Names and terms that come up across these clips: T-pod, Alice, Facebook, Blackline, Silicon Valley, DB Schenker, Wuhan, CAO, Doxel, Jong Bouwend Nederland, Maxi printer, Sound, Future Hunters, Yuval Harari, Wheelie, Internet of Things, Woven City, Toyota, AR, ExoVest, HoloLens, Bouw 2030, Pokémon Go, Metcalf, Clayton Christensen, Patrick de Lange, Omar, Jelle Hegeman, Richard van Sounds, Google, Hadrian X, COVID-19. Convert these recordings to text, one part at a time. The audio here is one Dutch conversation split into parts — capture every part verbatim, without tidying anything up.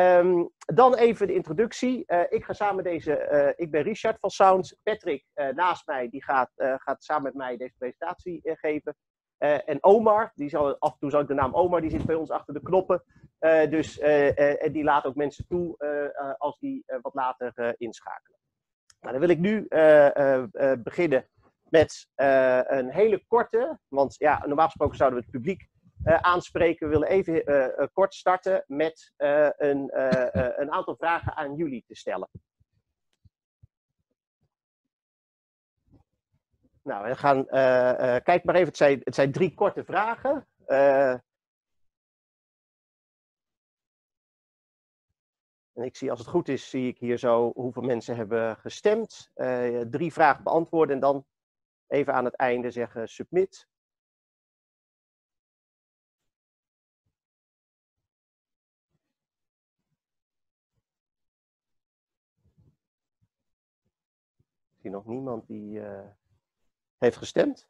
Um, dan even de introductie. Uh, ik ga samen deze, uh, ik ben Richard van Sounds. Patrick uh, naast mij, die gaat, uh, gaat samen met mij deze presentatie uh, geven. Uh, en Omar, die zal, af en toe zal ik de naam Omar, die zit bij ons achter de knoppen. Uh, dus, uh, uh, en die laat ook mensen toe uh, uh, als die uh, wat later uh, inschakelen. Nou, dan wil ik nu uh, uh, uh, beginnen met uh, een hele korte, want ja, normaal gesproken zouden we het publiek Uh, aanspreken. We willen even uh, uh, kort starten met uh, een, uh, uh, een aantal vragen aan jullie te stellen. Nou, we gaan, uh, uh, kijk maar even, het zijn, het zijn drie korte vragen. Uh, en ik zie, als het goed is, zie ik hier zo hoeveel mensen hebben gestemd. Uh, drie vragen beantwoorden en dan even aan het einde zeggen submit. Nog niemand die uh, heeft gestemd.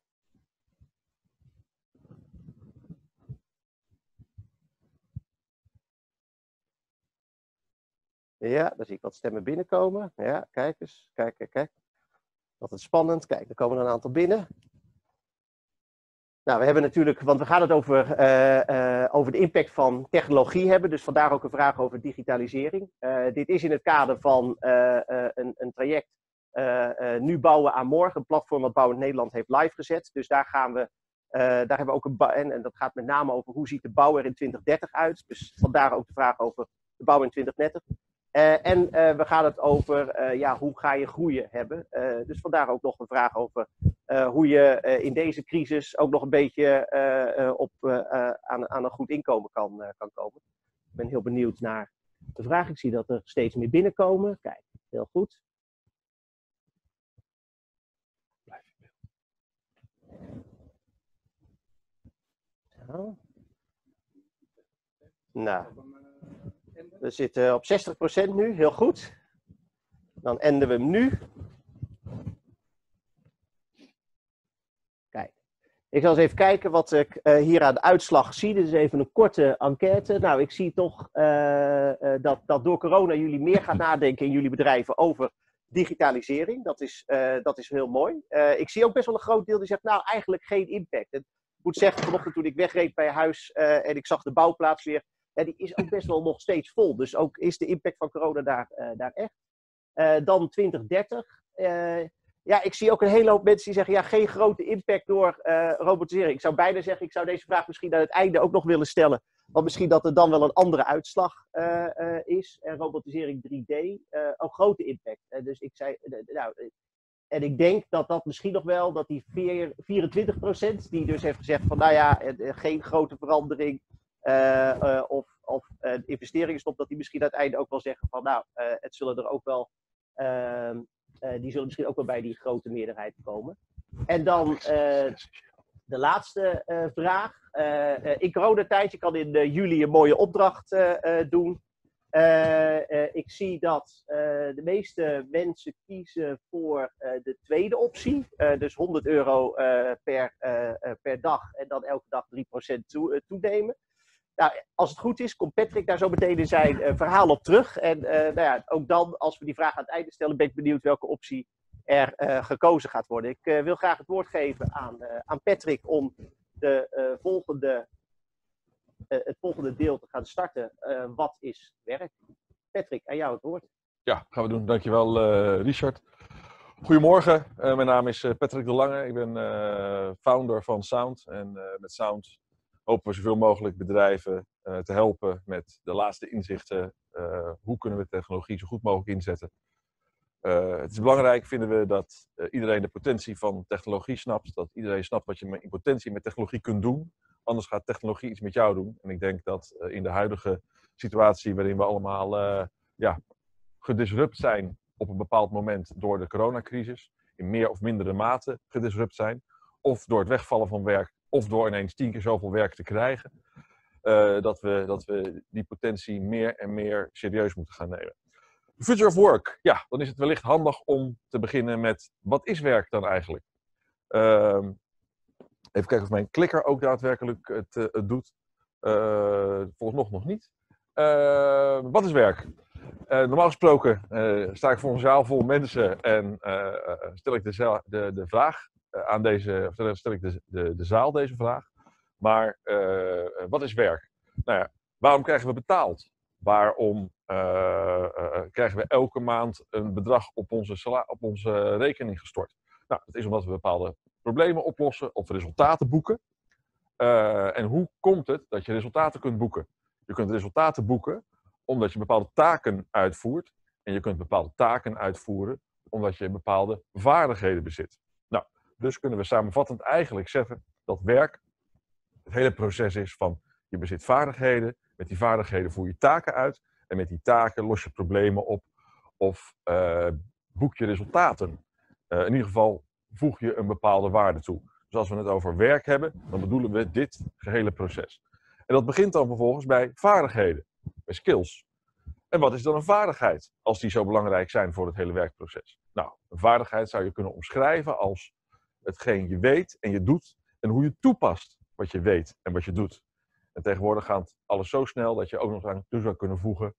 Ja, daar zie ik wat stemmen binnenkomen. Ja, kijk eens. Kijk, kijk, kijk. Dat is spannend. Kijk, er komen een aantal binnen. Nou, we hebben natuurlijk, want we gaan het over, uh, uh, over de impact van technologie hebben. Dus vandaar ook een vraag over digitalisering. Uh, dit is in het kader van uh, uh, een, een traject. Uh, uh, nu bouwen aan morgen, een platform wat Bouw in Nederland heeft live gezet. Dus daar gaan we, uh, daar hebben we ook een, en, en dat gaat met name over hoe ziet de bouw er in twintig dertig uit. Dus vandaar ook de vraag over de bouw in twintig dertig. Uh, en uh, we gaan het over, uh, ja, hoe ga je groeien hebben. Uh, dus vandaar ook nog een vraag over uh, hoe je uh, in deze crisis ook nog een beetje uh, uh, op, uh, uh, aan, aan een goed inkomen kan, uh, kan komen. Ik ben heel benieuwd naar de vraag. Ik zie dat er steeds meer binnenkomen. Kijk, heel goed. Nou, we zitten op zestig procent nu, heel goed. Dan enden we hem nu. Kijk, ik zal eens even kijken wat ik uh, hier aan de uitslag zie. Dit is even een korte enquête. Nou, ik zie toch uh, uh, dat, dat door corona jullie meer gaat nadenken in jullie bedrijven over digitalisering. Dat is, uh, dat is heel mooi. Uh, ik zie ook best wel een groot deel die zegt, nou, eigenlijk geen impact. Ik moet zeggen, vanochtend toen ik wegreed bij huis uh, en ik zag de bouwplaats weer, ja, die is ook best wel nog steeds vol. Dus ook is de impact van corona daar, uh, daar echt. Uh, dan twintig dertig. Uh, ja, ik zie ook een hele hoop mensen die zeggen, ja, geen grote impact door uh, robotisering. Ik zou bijna zeggen, ik zou deze vraag misschien aan het einde ook nog willen stellen. Want misschien dat er dan wel een andere uitslag uh, uh, is. En robotisering drie D, uh, ook grote impact. Uh, dus ik zei, uh, nou... En ik denk dat dat misschien nog wel, dat die vierentwintig procent die dus heeft gezegd van, nou ja, geen grote verandering uh, uh, of, of uh, investeringen stopt, dat die misschien aan het einde ook wel zeggen van, nou, uh, het zullen er ook wel, uh, uh, die zullen misschien ook wel bij die grote meerderheid komen. En dan uh, de laatste uh, vraag. Uh, in coronatijd, je kan in uh, juli een mooie opdracht uh, uh, doen. Uh, uh, ik zie dat uh, de meeste mensen kiezen voor uh, de tweede optie. Uh, dus honderd euro uh, per, uh, uh, per dag en dan elke dag drie procent toe, uh, toenemen. Nou, als het goed is, komt Patrick daar zo meteen in zijn uh, verhaal op terug. En uh, nou ja, ook dan, als we die vraag aan het einde stellen, ben ik benieuwd welke optie er uh, gekozen gaat worden. Ik uh, wil graag het woord geven aan, uh, aan Patrick om de uh, volgende... Uh, het volgende deel te gaan starten. Uh, wat is werk? Patrick, aan jou het woord. Ja, gaan we doen. Dankjewel, uh, Richard. Goedemorgen, uh, mijn naam is Patrick de Lange. Ik ben uh, founder van Sound. En uh, met Sound hopen we zoveel mogelijk bedrijven uh, te helpen met de laatste inzichten. Uh, hoe kunnen we technologie zo goed mogelijk inzetten? Uh, het is belangrijk, vinden we, dat uh, iedereen de potentie van technologie snapt. Dat iedereen snapt wat je in potentie met technologie kunt doen. Anders gaat technologie iets met jou doen. En ik denk dat uh, in de huidige situatie waarin we allemaal uh, ja, gedisrupt zijn op een bepaald moment door de coronacrisis. In meer of mindere mate gedisrupt zijn. Of door het wegvallen van werk. Of door ineens tien keer zoveel werk te krijgen. Uh, dat we, dat we die potentie meer en meer serieus moeten gaan nemen. Future of work. Ja, dan is het wellicht handig om te beginnen met wat is werk dan eigenlijk? Uh, Even kijken of mijn klikker ook daadwerkelijk het, het doet. Uh, volgens nog nog niet. Uh, wat is werk? Uh, normaal gesproken uh, sta ik voor een zaal vol mensen en uh, stel ik de, zaal, de, de vraag aan deze, of stel ik de, de, de zaal deze vraag. Maar uh, wat is werk? Nou ja, waarom krijgen we betaald? Waarom uh, uh, krijgen we elke maand een bedrag op onze, sala- op onze rekening gestort? Nou, dat is omdat we bepaalde problemen oplossen of resultaten boeken. Uh, en hoe komt het dat je resultaten kunt boeken? Je kunt resultaten boeken omdat je bepaalde taken uitvoert. En je kunt bepaalde taken uitvoeren omdat je bepaalde vaardigheden bezit. Nou, dus kunnen we samenvattend eigenlijk zeggen dat werk het hele proces is van je bezit vaardigheden. Met die vaardigheden voer je taken uit. En met die taken los je problemen op of uh, boek je resultaten. Uh, in ieder geval voeg je een bepaalde waarde toe. Dus als we het over werk hebben, dan bedoelen we dit gehele proces. En dat begint dan vervolgens bij vaardigheden, bij skills. En wat is dan een vaardigheid, als die zo belangrijk zijn voor het hele werkproces? Nou, een vaardigheid zou je kunnen omschrijven als hetgeen je weet en je doet en hoe je toepast wat je weet en wat je doet. En tegenwoordig gaat alles zo snel dat je ook nog aan toe zou kunnen voegen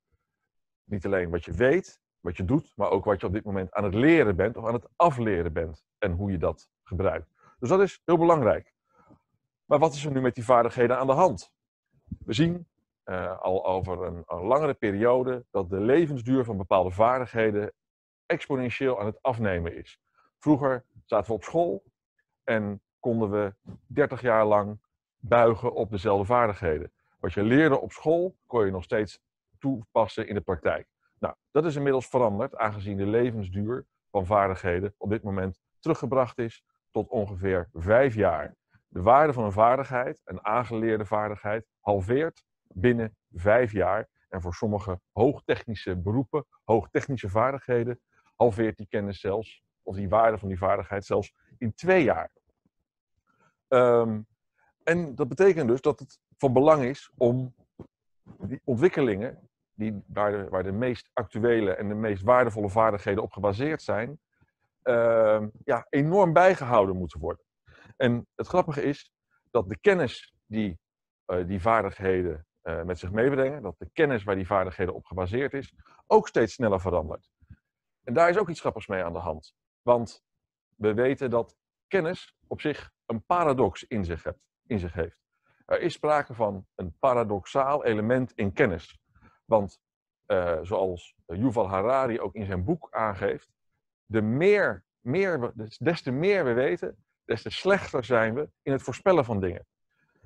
niet alleen wat je weet, wat je doet, maar ook wat je op dit moment aan het leren bent of aan het afleren bent en hoe je dat gebruikt. Dus dat is heel belangrijk. Maar wat is er nu met die vaardigheden aan de hand? We zien uh, al over een, een langere periode dat de levensduur van bepaalde vaardigheden exponentieel aan het afnemen is. Vroeger zaten we op school en konden we dertig jaar lang buigen op dezelfde vaardigheden. Wat je leerde op school kon je nog steeds toepassen in de praktijk. Nou, dat is inmiddels veranderd aangezien de levensduur van vaardigheden op dit moment teruggebracht is tot ongeveer vijf jaar. De waarde van een vaardigheid, een aangeleerde vaardigheid, halveert binnen vijf jaar. En voor sommige hoogtechnische beroepen, hoogtechnische vaardigheden, halveert die kennis zelfs, of die waarde van die vaardigheid zelfs in twee jaar. Um, en dat betekent dus dat het van belang is om die ontwikkelingen, die, waar, de, waar de meest actuele en de meest waardevolle vaardigheden op gebaseerd zijn, uh, ja, enorm bijgehouden moeten worden. En het grappige is dat de kennis die uh, die vaardigheden uh, met zich meebrengen, dat de kennis waar die vaardigheden op gebaseerd is, ook steeds sneller verandert. En daar is ook iets grappigs mee aan de hand. Want we weten dat kennis op zich een paradox in zich, hebt, in zich heeft. Er is sprake van een paradoxaal element in kennis. Want uh, zoals Yuval Harari ook in zijn boek aangeeft, de meer, meer, des te meer we weten, des te slechter zijn we in het voorspellen van dingen.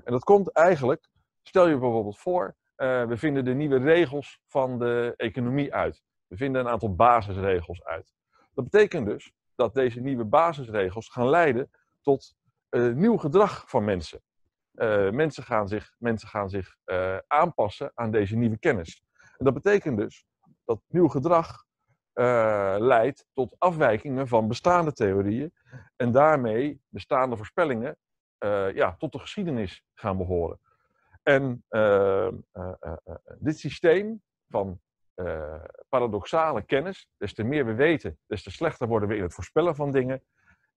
En dat komt eigenlijk, stel je bijvoorbeeld voor, uh, we vinden de nieuwe regels van de economie uit. We vinden een aantal basisregels uit. Dat betekent dus dat deze nieuwe basisregels gaan leiden tot uh, nieuw gedrag van mensen. Uh, mensen gaan zich, mensen gaan zich uh, aanpassen aan deze nieuwe kennis. En dat betekent dus dat nieuw gedrag uh, leidt tot afwijkingen van bestaande theorieën en daarmee bestaande voorspellingen uh, ja, tot de geschiedenis gaan behoren. En uh, uh, uh, uh, dit systeem van uh, paradoxale kennis, des te meer we weten, des te slechter worden we in het voorspellen van dingen,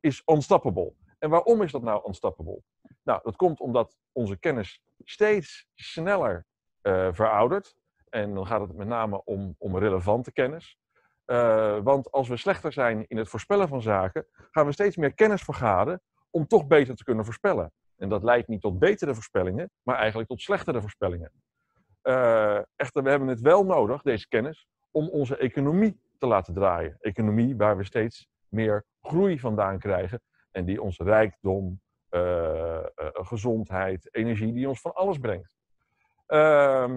is unstoppable. En waarom is dat nou unstoppable? Nou, dat komt omdat onze kennis steeds sneller uh, veroudert. En dan gaat het met name om, om relevante kennis. Uh, want als we slechter zijn in het voorspellen van zaken, gaan we steeds meer kennis vergaren om toch beter te kunnen voorspellen. En dat leidt niet tot betere voorspellingen, maar eigenlijk tot slechtere voorspellingen. Uh, echter, we hebben het wel nodig, deze kennis, om onze economie te laten draaien. Economie waar we steeds meer groei vandaan krijgen en die ons rijkdom, uh, uh, gezondheid, energie, die ons van alles brengt. Uh,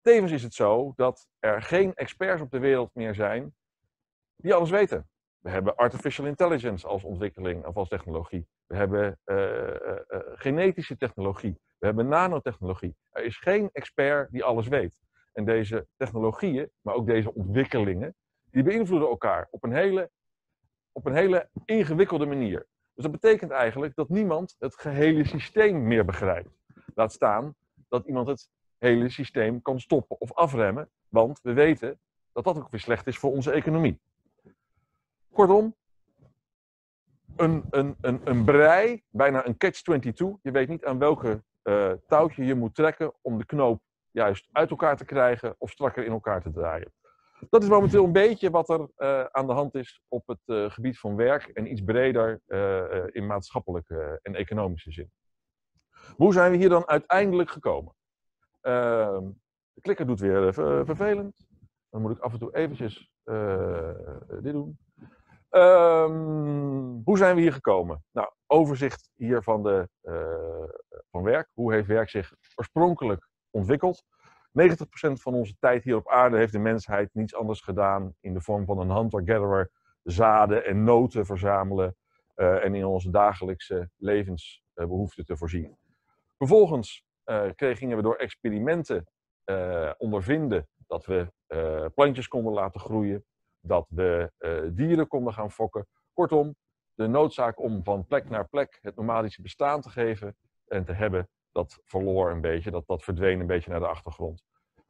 Tevens is het zo dat er geen experts op de wereld meer zijn die alles weten. We hebben artificial intelligence als ontwikkeling of als technologie. We hebben uh, uh, uh, genetische technologie. We hebben nanotechnologie. Er is geen expert die alles weet. En deze technologieën, maar ook deze ontwikkelingen, die beïnvloeden elkaar op een hele, op een hele ingewikkelde manier. Dus dat betekent eigenlijk dat niemand het gehele systeem meer begrijpt. Laat staan dat iemand het hele systeem kan stoppen of afremmen, want we weten dat dat ook weer slecht is voor onze economie. Kortom, een, een, een, een brei, bijna een catch twenty-two. Je weet niet aan welke uh, touwtje je moet trekken om de knoop juist uit elkaar te krijgen of strakker in elkaar te draaien. Dat is momenteel een beetje wat er uh, aan de hand is op het uh, gebied van werk en iets breder uh, in maatschappelijke en economische zin. Maar hoe zijn we hier dan uiteindelijk gekomen? Uh, de klikker doet weer even vervelend. Dan moet ik af en toe eventjes uh, dit doen. Um, hoe zijn we hier gekomen? Nou, overzicht hier van, de, uh, van werk. Hoe heeft werk zich oorspronkelijk ontwikkeld? negentig procent van onze tijd hier op aarde heeft de mensheid niets anders gedaan in de vorm van een hunter-gatherer, zaden en noten verzamelen uh, en in onze dagelijkse levensbehoeften te voorzien. Vervolgens uh, kregen we door experimenten uh, ondervinden dat we uh, plantjes konden laten groeien, dat we uh, dieren konden gaan fokken. Kortom, de noodzaak om van plek naar plek het nomadische bestaan te geven en te hebben, dat verloor een beetje, dat, dat verdween een beetje naar de achtergrond.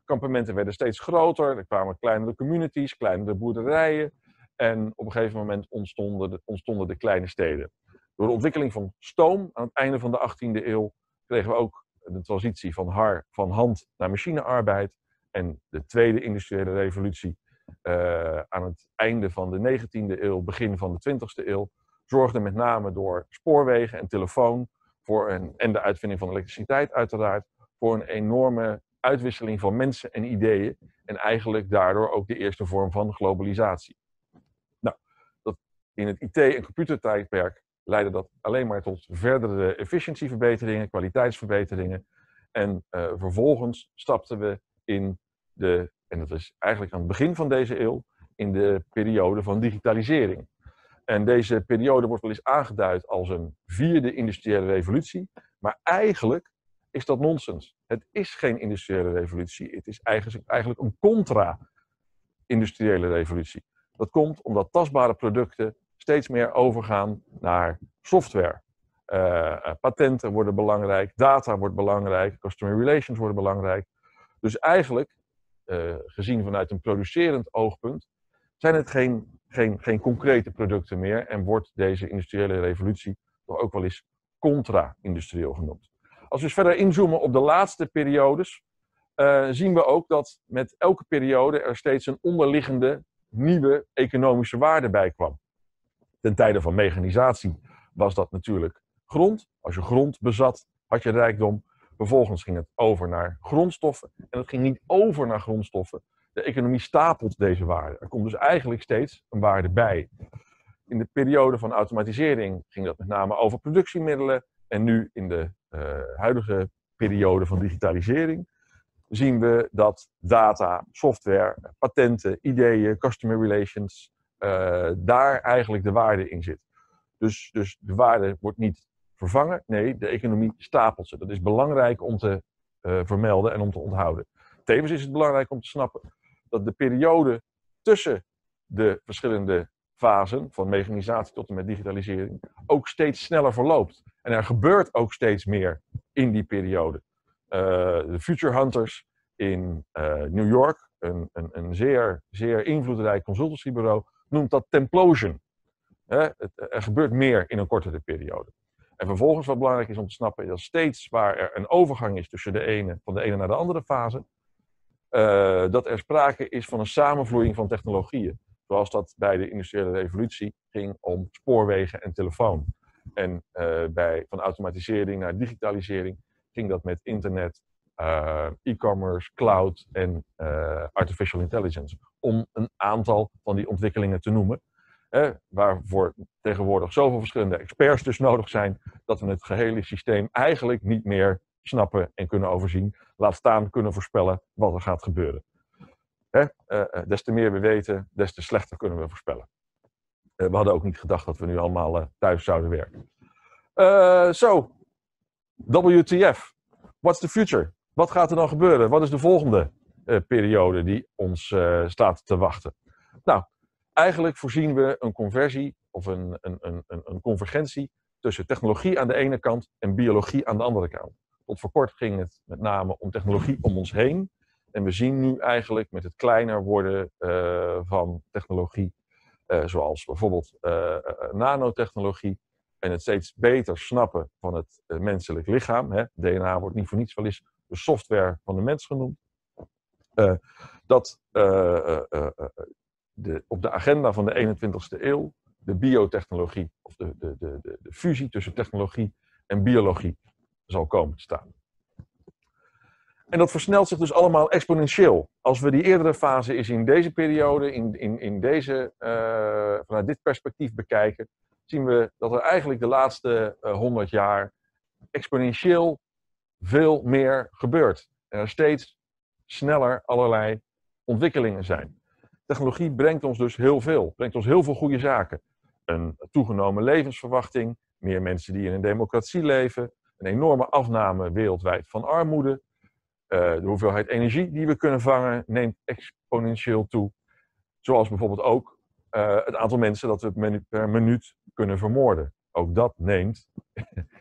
Kampementen werden steeds groter, er kwamen kleinere communities, kleinere boerderijen en op een gegeven moment ontstonden de, ontstonden de kleine steden. Door de ontwikkeling van stoom aan het einde van de achttiende eeuw kregen we ook de transitie van, har, van hand naar machinearbeid en de tweede industriële revolutie uh, aan het einde van de negentiende eeuw, begin van de twintigste eeuw, zorgde met name door spoorwegen en telefoon Voor een, en de uitvinding van elektriciteit uiteraard, voor een enorme uitwisseling van mensen en ideeën. En eigenlijk daardoor ook de eerste vorm van globalisatie. Nou, dat in het I T- en computertijdperk leidde dat alleen maar tot verdere efficiëntieverbeteringen, kwaliteitsverbeteringen. En uh, vervolgens stapten we in de, en dat is eigenlijk aan het begin van deze eeuw, in de periode van digitalisering. En deze periode wordt wel eens aangeduid als een vierde industriële revolutie. Maar eigenlijk is dat nonsens. Het is geen industriële revolutie. Het is eigenlijk een contra-industriële revolutie. Dat komt omdat tastbare producten steeds meer overgaan naar software. Uh, patenten worden belangrijk, data wordt belangrijk, customer relations worden belangrijk. Dus eigenlijk, uh, gezien vanuit een producerend oogpunt, zijn het geen... Geen, geen concrete producten meer en wordt deze industriële revolutie toch ook wel eens contra-industrieel genoemd. Als we dus verder inzoomen op de laatste periodes, uh, zien we ook dat met elke periode er steeds een onderliggende nieuwe economische waarde bij kwam. Ten tijde van mechanisatie was dat natuurlijk grond. Als je grond bezat, had je rijkdom. Vervolgens ging het over naar grondstoffen en het ging niet over naar grondstoffen. De economie stapelt deze waarde. Er komt dus eigenlijk steeds een waarde bij. In de periode van automatisering ging dat met name over productiemiddelen. En nu in de uh, huidige periode van digitalisering zien we dat data, software, patenten, ideeën, customer relations, uh, daar eigenlijk de waarde in zit. Dus, dus de waarde wordt niet vervangen. Nee, de economie stapelt ze. Dat is belangrijk om te uh, vermelden en om te onthouden. Tevens is het belangrijk om te snappen dat de periode tussen de verschillende fasen, van mechanisatie tot en met digitalisering, ook steeds sneller verloopt. En er gebeurt ook steeds meer in die periode. Uh, de Future Hunters in uh, New York, een, een, een zeer, zeer invloedrijk consultancybureau, noemt dat templosion. Uh, het, er gebeurt meer in een kortere periode. En vervolgens wat belangrijk is om te snappen, is dat steeds waar er een overgang is tussen de ene, van de ene naar de andere fase, Uh, dat er sprake is van een samenvloeiing van technologieën. Zoals dat bij de industriële revolutie ging om spoorwegen en telefoon. En uh, bij, van automatisering naar digitalisering ging dat met internet, uh, e-commerce, cloud en uh, artificial intelligence. Om een aantal van die ontwikkelingen te noemen. Eh, waarvoor tegenwoordig zoveel verschillende experts dus nodig zijn, dat we het gehele systeem eigenlijk niet meer snappen en kunnen overzien, laat staan kunnen voorspellen wat er gaat gebeuren. Hè? Uh, des te meer we weten, des te slechter kunnen we voorspellen. Uh, we hadden ook niet gedacht dat we nu allemaal uh, thuis zouden werken. Zo, uh, so, W T F. What's the future? Wat gaat er dan gebeuren? Wat is de volgende uh, periode die ons uh, staat te wachten? Nou, eigenlijk voorzien we een conversie of een, een, een, een convergentie tussen technologie aan de ene kant en biologie aan de andere kant. Tot voor kort ging het met name om technologie om ons heen. En we zien nu eigenlijk met het kleiner worden uh, van technologie, uh, zoals bijvoorbeeld uh, nanotechnologie, en het steeds beter snappen van het uh, menselijk lichaam. Hè. D N A wordt niet voor niets wel eens de software van de mens genoemd, uh, dat uh, uh, uh, de, op de agenda van de eenentwintigste eeuw de biotechnologie, of de, de, de, de, de fusie tussen technologie en biologie zal komen te staan. En dat versnelt zich dus allemaal exponentieel. Als we die eerdere fase eens in deze periode, in, in, in deze, uh, vanuit dit perspectief bekijken, zien we dat er eigenlijk de laatste uh, honderd jaar exponentieel veel meer gebeurt. En er steeds sneller allerlei ontwikkelingen zijn. Technologie brengt ons dus heel veel, brengt ons heel veel goede zaken. Een toegenomen levensverwachting, meer mensen die in een democratie leven, een enorme afname wereldwijd van armoede. Uh, de hoeveelheid energie die we kunnen vangen neemt exponentieel toe. Zoals bijvoorbeeld ook uh, het aantal mensen dat we menu per minuut kunnen vermoorden. Ook dat neemt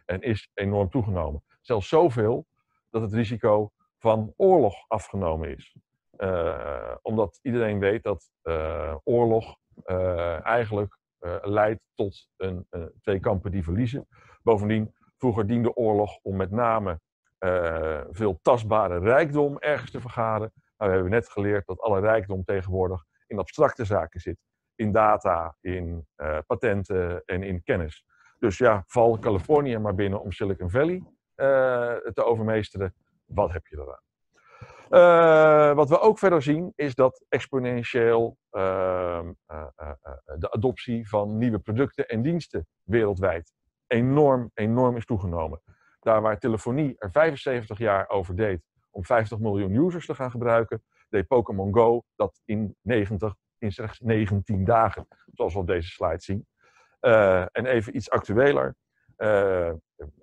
en is enorm toegenomen. Zelfs zoveel dat het risico van oorlog afgenomen is. Uh, omdat iedereen weet dat uh, oorlog uh, eigenlijk uh, leidt tot een, uh, twee kampen die verliezen. Bovendien, vroeger diende oorlog om met name Uh, veel tastbare rijkdom ergens te vergaren. Nou, we hebben net geleerd dat alle rijkdom tegenwoordig in abstracte zaken zit. In data, in uh, patenten en in kennis. Dus ja, val Californië maar binnen om Silicon Valley uh, te overmeesteren. Wat heb je daaraan? Uh, wat we ook verder zien is dat exponentieel uh, uh, uh, uh, de adoptie van nieuwe producten en diensten wereldwijd enorm, enorm is toegenomen. Daar waar telefonie er vijfenzeventig jaar over deed om vijftig miljoen users te gaan gebruiken, deed Pokémon Go dat in, negentig, in slechts negentien dagen, zoals we op deze slide zien. Uh, en even iets actueler. Uh,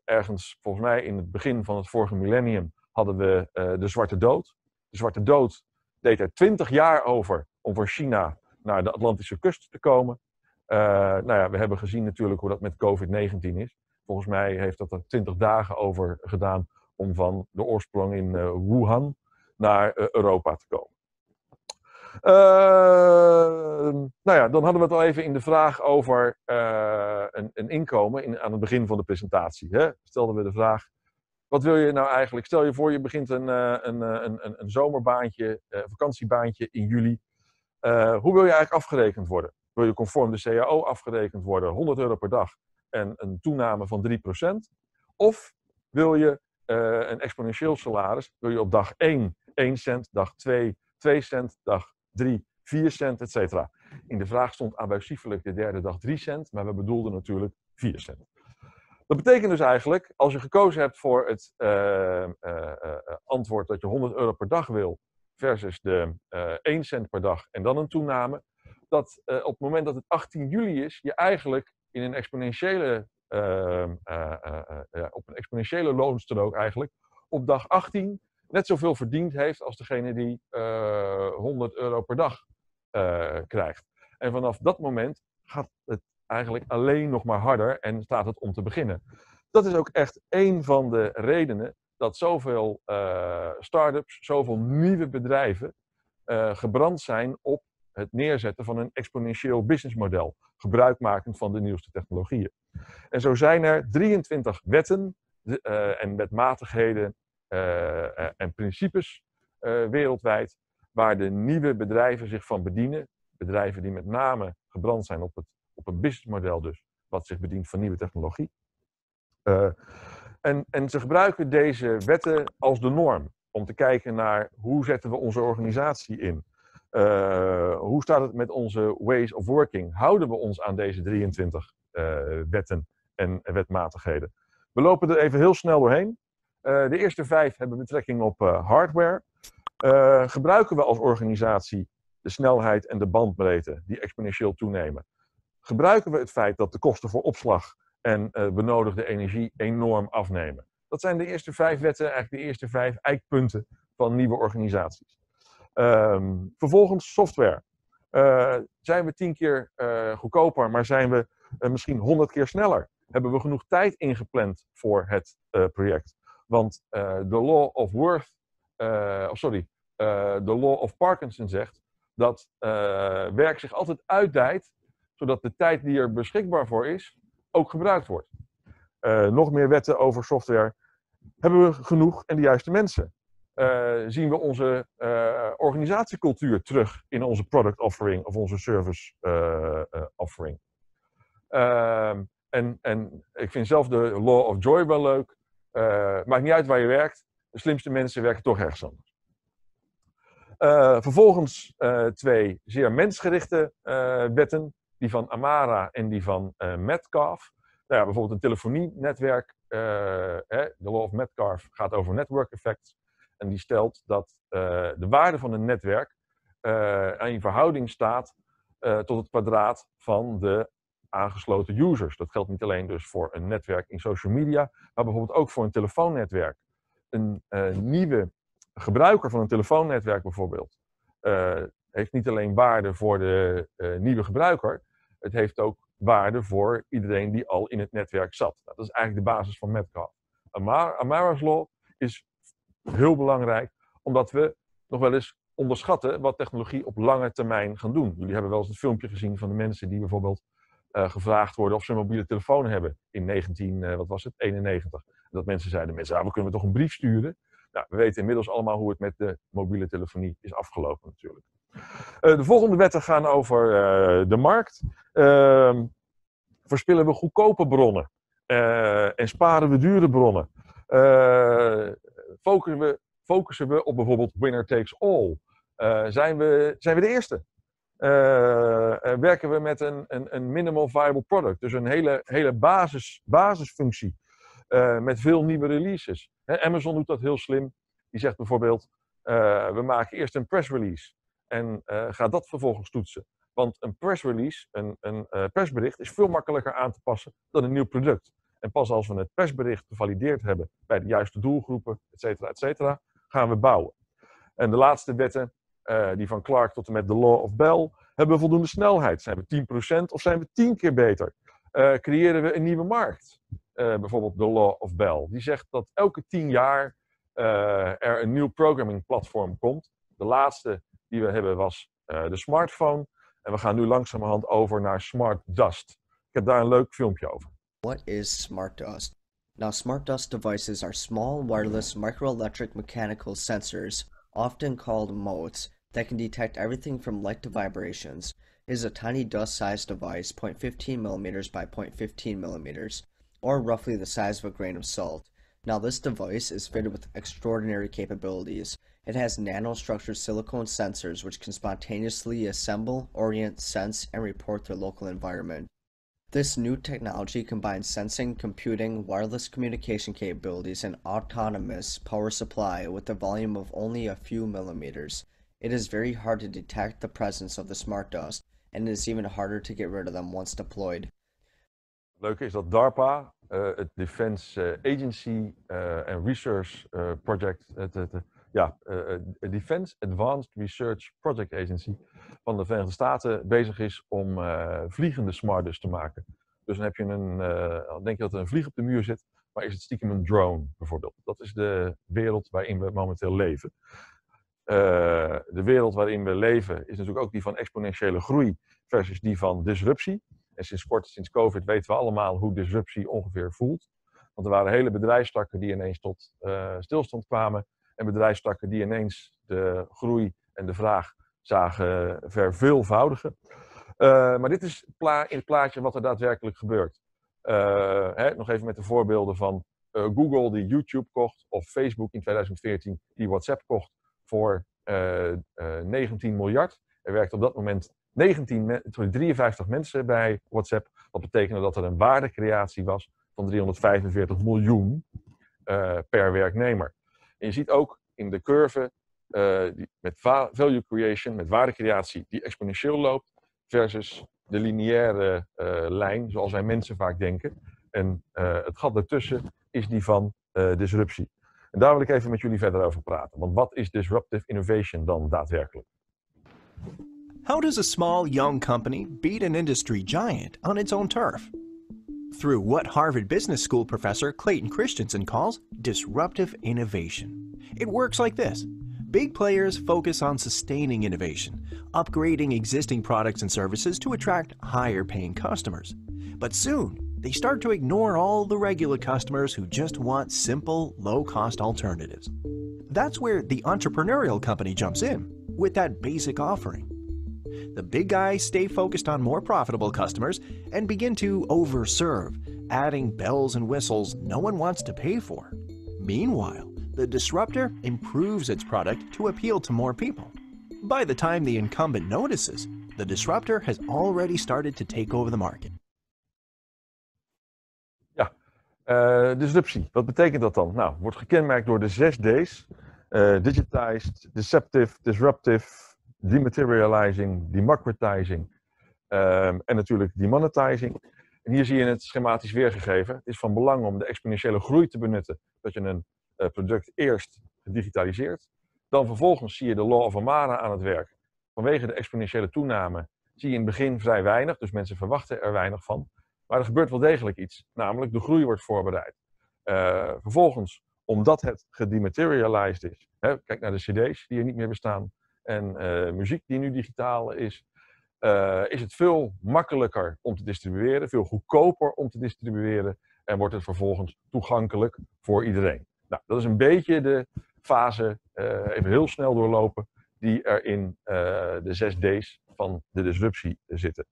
ergens, volgens mij in het begin van het vorige millennium, hadden we uh, de Zwarte Dood. De Zwarte Dood deed er twintig jaar over om van China naar de Atlantische kust te komen. Uh, nou ja, we hebben gezien natuurlijk hoe dat met COVID negentien is. Volgens mij heeft dat er twintig dagen over gedaan om van de oorsprong in uh, Wuhan naar uh, Europa te komen. Uh, nou ja, dan hadden we het al even in de vraag over uh, een, een inkomen in, aan het begin van de presentatie. Hè? Stelden we de vraag, wat wil je nou eigenlijk? Stel je voor je begint een, uh, een, een, een, een zomerbaantje, uh, vakantiebaantje in juli. Uh, hoe wil je eigenlijk afgerekend worden? Wil je conform de C A O afgerekend worden, honderd euro per dag? En een toename van drie procent. Of wil je uh, een exponentieel salaris, wil je op dag één één cent, dag twee twee cent, dag drie vier cent, et cetera. In de vraag stond abusiefelijk de derde dag drie cent, maar we bedoelden natuurlijk vier cent. Dat betekent dus eigenlijk, als je gekozen hebt voor het uh, uh, uh, antwoord dat je honderd euro per dag wil, versus de uh, één cent per dag en dan een toename, dat uh, op het moment dat het achttien juli is, je eigenlijk in een exponentiële, uh, uh, uh, uh, ja, op een exponentiële loonstrook eigenlijk, op dag achttien net zoveel verdiend heeft als degene die uh, honderd euro per dag uh, krijgt. En vanaf dat moment gaat het eigenlijk alleen nog maar harder en staat het om te beginnen. Dat is ook echt één van de redenen dat zoveel uh, start-ups, zoveel nieuwe bedrijven uh, gebrand zijn op het neerzetten van een exponentieel businessmodel, gebruikmakend van de nieuwste technologieën. En zo zijn er drieëntwintig wetten de, uh, en wetmatigheden uh, en principes uh, wereldwijd waar de nieuwe bedrijven zich van bedienen. Bedrijven die met name gebrand zijn op, het, op een businessmodel dus, wat zich bedient van nieuwe technologie. Uh, en, en ze gebruiken deze wetten als de norm om te kijken naar hoe zetten we onze organisatie in. Uh, hoe staat het met onze ways of working? Houden we ons aan deze drieëntwintig uh, wetten en wetmatigheden? We lopen er even heel snel doorheen. Uh, de eerste vijf hebben betrekking op uh, hardware. Uh, gebruiken we als organisatie de snelheid en de bandbreedte die exponentieel toenemen? Gebruiken we het feit dat de kosten voor opslag en uh, benodigde energie enorm afnemen? Dat zijn de eerste vijf wetten, eigenlijk de eerste vijf eikpunten van nieuwe organisaties. Um, vervolgens software. Uh, zijn we tien keer uh, goedkoper, maar zijn we uh, misschien honderd keer sneller? Hebben we genoeg tijd ingepland voor het uh, project? Want de uh, law of worth, uh, oh, sorry, de uh, law of Parkinson zegt dat uh, werk zich altijd uitdijt, zodat de tijd die er beschikbaar voor is, ook gebruikt wordt. Uh, nog meer wetten over software. Hebben we genoeg en de juiste mensen? Uh, zien we onze uh, organisatiecultuur terug in onze product offering of onze service uh, uh, offering? Uh, en, en ik vind zelf de law of joy wel leuk. Uh, maakt niet uit waar je werkt. De slimste mensen werken toch ergens anders. Uh, vervolgens uh, twee zeer mensgerichte uh, wetten. Die van Amara en die van uh, Metcalf. Nou ja, bijvoorbeeld een telefonienetwerk. Uh, hè, de law of Metcalf gaat over network effects. En die stelt dat uh, de waarde van een netwerk uh, in verhouding staat uh, tot het kwadraat van de aangesloten users. Dat geldt niet alleen dus voor een netwerk in social media, maar bijvoorbeeld ook voor een telefoonnetwerk. Een uh, nieuwe gebruiker van een telefoonnetwerk bijvoorbeeld uh, heeft niet alleen waarde voor de uh, nieuwe gebruiker, het heeft ook waarde voor iedereen die al in het netwerk zat. Nou, dat is eigenlijk de basis van Metcalf. Amar, Amara's law is heel belangrijk, omdat we nog wel eens onderschatten wat technologie op lange termijn gaan doen. Jullie hebben wel eens een filmpje gezien van de mensen die bijvoorbeeld uh, gevraagd worden of ze een mobiele telefoon hebben in negentien, uh, wat was het, eenennegentig. Dat mensen zeiden, mensen, nou, we kunnen toch een brief sturen? Nou, we weten inmiddels allemaal hoe het met de mobiele telefonie is afgelopen natuurlijk. Uh, de volgende wetten gaan over uh, de markt. Uh, verspillen we goedkope bronnen uh, en sparen we dure bronnen? Uh, Focussen we, focussen we op bijvoorbeeld winner takes all? Uh, zijn, we, zijn we de eerste? Uh, werken we met een, een, een minimal viable product? Dus een hele, hele basis, basisfunctie uh, met veel nieuwe releases. He, Amazon doet dat heel slim. Die zegt bijvoorbeeld, uh, we maken eerst een press release. En uh, ga dat vervolgens toetsen. Want een press release, een, een uh, persbericht, is veel makkelijker aan te passen dan een nieuw product. En pas als we het persbericht gevalideerd hebben bij de juiste doelgroepen, et cetera, et cetera, gaan we bouwen. En de laatste wetten, uh, die van Clark tot en met de Law of Bell, hebben we voldoende snelheid. Zijn we tien procent of zijn we tien keer beter? Uh, creëren we een nieuwe markt? Uh, bijvoorbeeld de Law of Bell. Die zegt dat elke tien jaar uh, er een nieuw programming platform komt. De laatste die we hebben was uh, de smartphone. En we gaan nu langzamerhand over naar smart dust. Ik heb daar een leuk filmpje over. What is smart dust? Now, smart dust devices are small, wireless, microelectric mechanical sensors, often called motes, that can detect everything from light to vibrations. It is a tiny dust-sized device, zero point one five millimeters by zero point one five millimeters, or roughly the size of a grain of salt. Now, this device is fitted with extraordinary capabilities. It has nanostructured silicone sensors which can spontaneously assemble, orient, sense, and report their local environment. This new technology combines sensing, computing, wireless communication capabilities, and autonomous power supply with a volume of only a few millimeters. It is very hard to detect the presence of the smart dust, and it is even harder to get rid of them once deployed. Leuk is dat DARPA, uh, het Defense uh, Agency uh, and Research uh, Project, het, het, het, ja, uh, Defense Advanced Research Project Agency van de Verenigde Staten bezig is om uh, vliegende smart dust te maken. Dus dan heb je een, uh, denk je dat er een vlieg op de muur zit, maar is het stiekem een drone bijvoorbeeld. Dat is de wereld waarin we momenteel leven. Uh, de wereld waarin we leven is natuurlijk ook die van exponentiële groei versus die van disruptie. En sinds kort, sinds COVID, weten we allemaal hoe disruptie ongeveer voelt. Want er waren hele bedrijfstakken die ineens tot uh, stilstand kwamen. En bedrijfstakken die ineens de groei en de vraag zagen verveelvoudigen. Uh, maar dit is pla- in het plaatje wat er daadwerkelijk gebeurt. Uh, hè, nog even met de voorbeelden van uh, Google die YouTube kocht. Of Facebook in tweeduizend veertien die WhatsApp kocht voor uh, uh, negentien miljard. Er werkt op dat moment negentien, sorry, drieënvijftig mensen bij WhatsApp. Dat betekende dat er een waardecreatie was van driehonderdvijfenveertig miljoen uh, per werknemer. En je ziet ook in de curve uh, die met value creation, met waardecreatie die exponentieel loopt, versus de lineaire uh, lijn, zoals wij mensen vaak denken. En uh, het gat daartussen is die van uh, disruptie. En daar wil ik even met jullie verder over praten. Want wat is disruptive innovation dan daadwerkelijk? How does a small young company beat an industry giant on its own turf? Through what Harvard Business School professor Clayton Christensen calls disruptive innovation. It works like this. Big players focus on sustaining innovation, upgrading existing products and services to attract higher paying customers. But soon, they start to ignore all the regular customers who just want simple, low-cost alternatives. That's where the entrepreneurial company jumps in with that basic offering. The big guys stay focused on more profitable customers and begin to overserve, adding bells and whistles no one wants to pay for. Meanwhile, the disruptor improves its product to appeal to more people. By the time the incumbent notices, the disruptor has already started to take over the market. Ja, uh, disruptie. Wat betekent dat dan? Nou, wordt gekenmerkt door de zes D's. Uh, digitized, deceptive, disruptive, dematerializing, democratizing um, en natuurlijk demonetizing. En hier zie je het schematisch weergegeven. Het is van belang om de exponentiële groei te benutten, dat je een uh, product eerst digitaliseert. Dan vervolgens zie je de law of Amara aan het werk. Vanwege de exponentiële toename zie je in het begin vrij weinig, dus mensen verwachten er weinig van. Maar er gebeurt wel degelijk iets, namelijk de groei wordt voorbereid. Uh, vervolgens, omdat het gedematerialized is, hè, kijk naar de cd's die er niet meer bestaan, en uh, muziek die nu digitaal is, uh, is het veel makkelijker om te distribueren, veel goedkoper om te distribueren en wordt het vervolgens toegankelijk voor iedereen. Nou, dat is een beetje de fase, uh, even heel snel doorlopen, die er in uh, de zes D's van de disruptie zitten.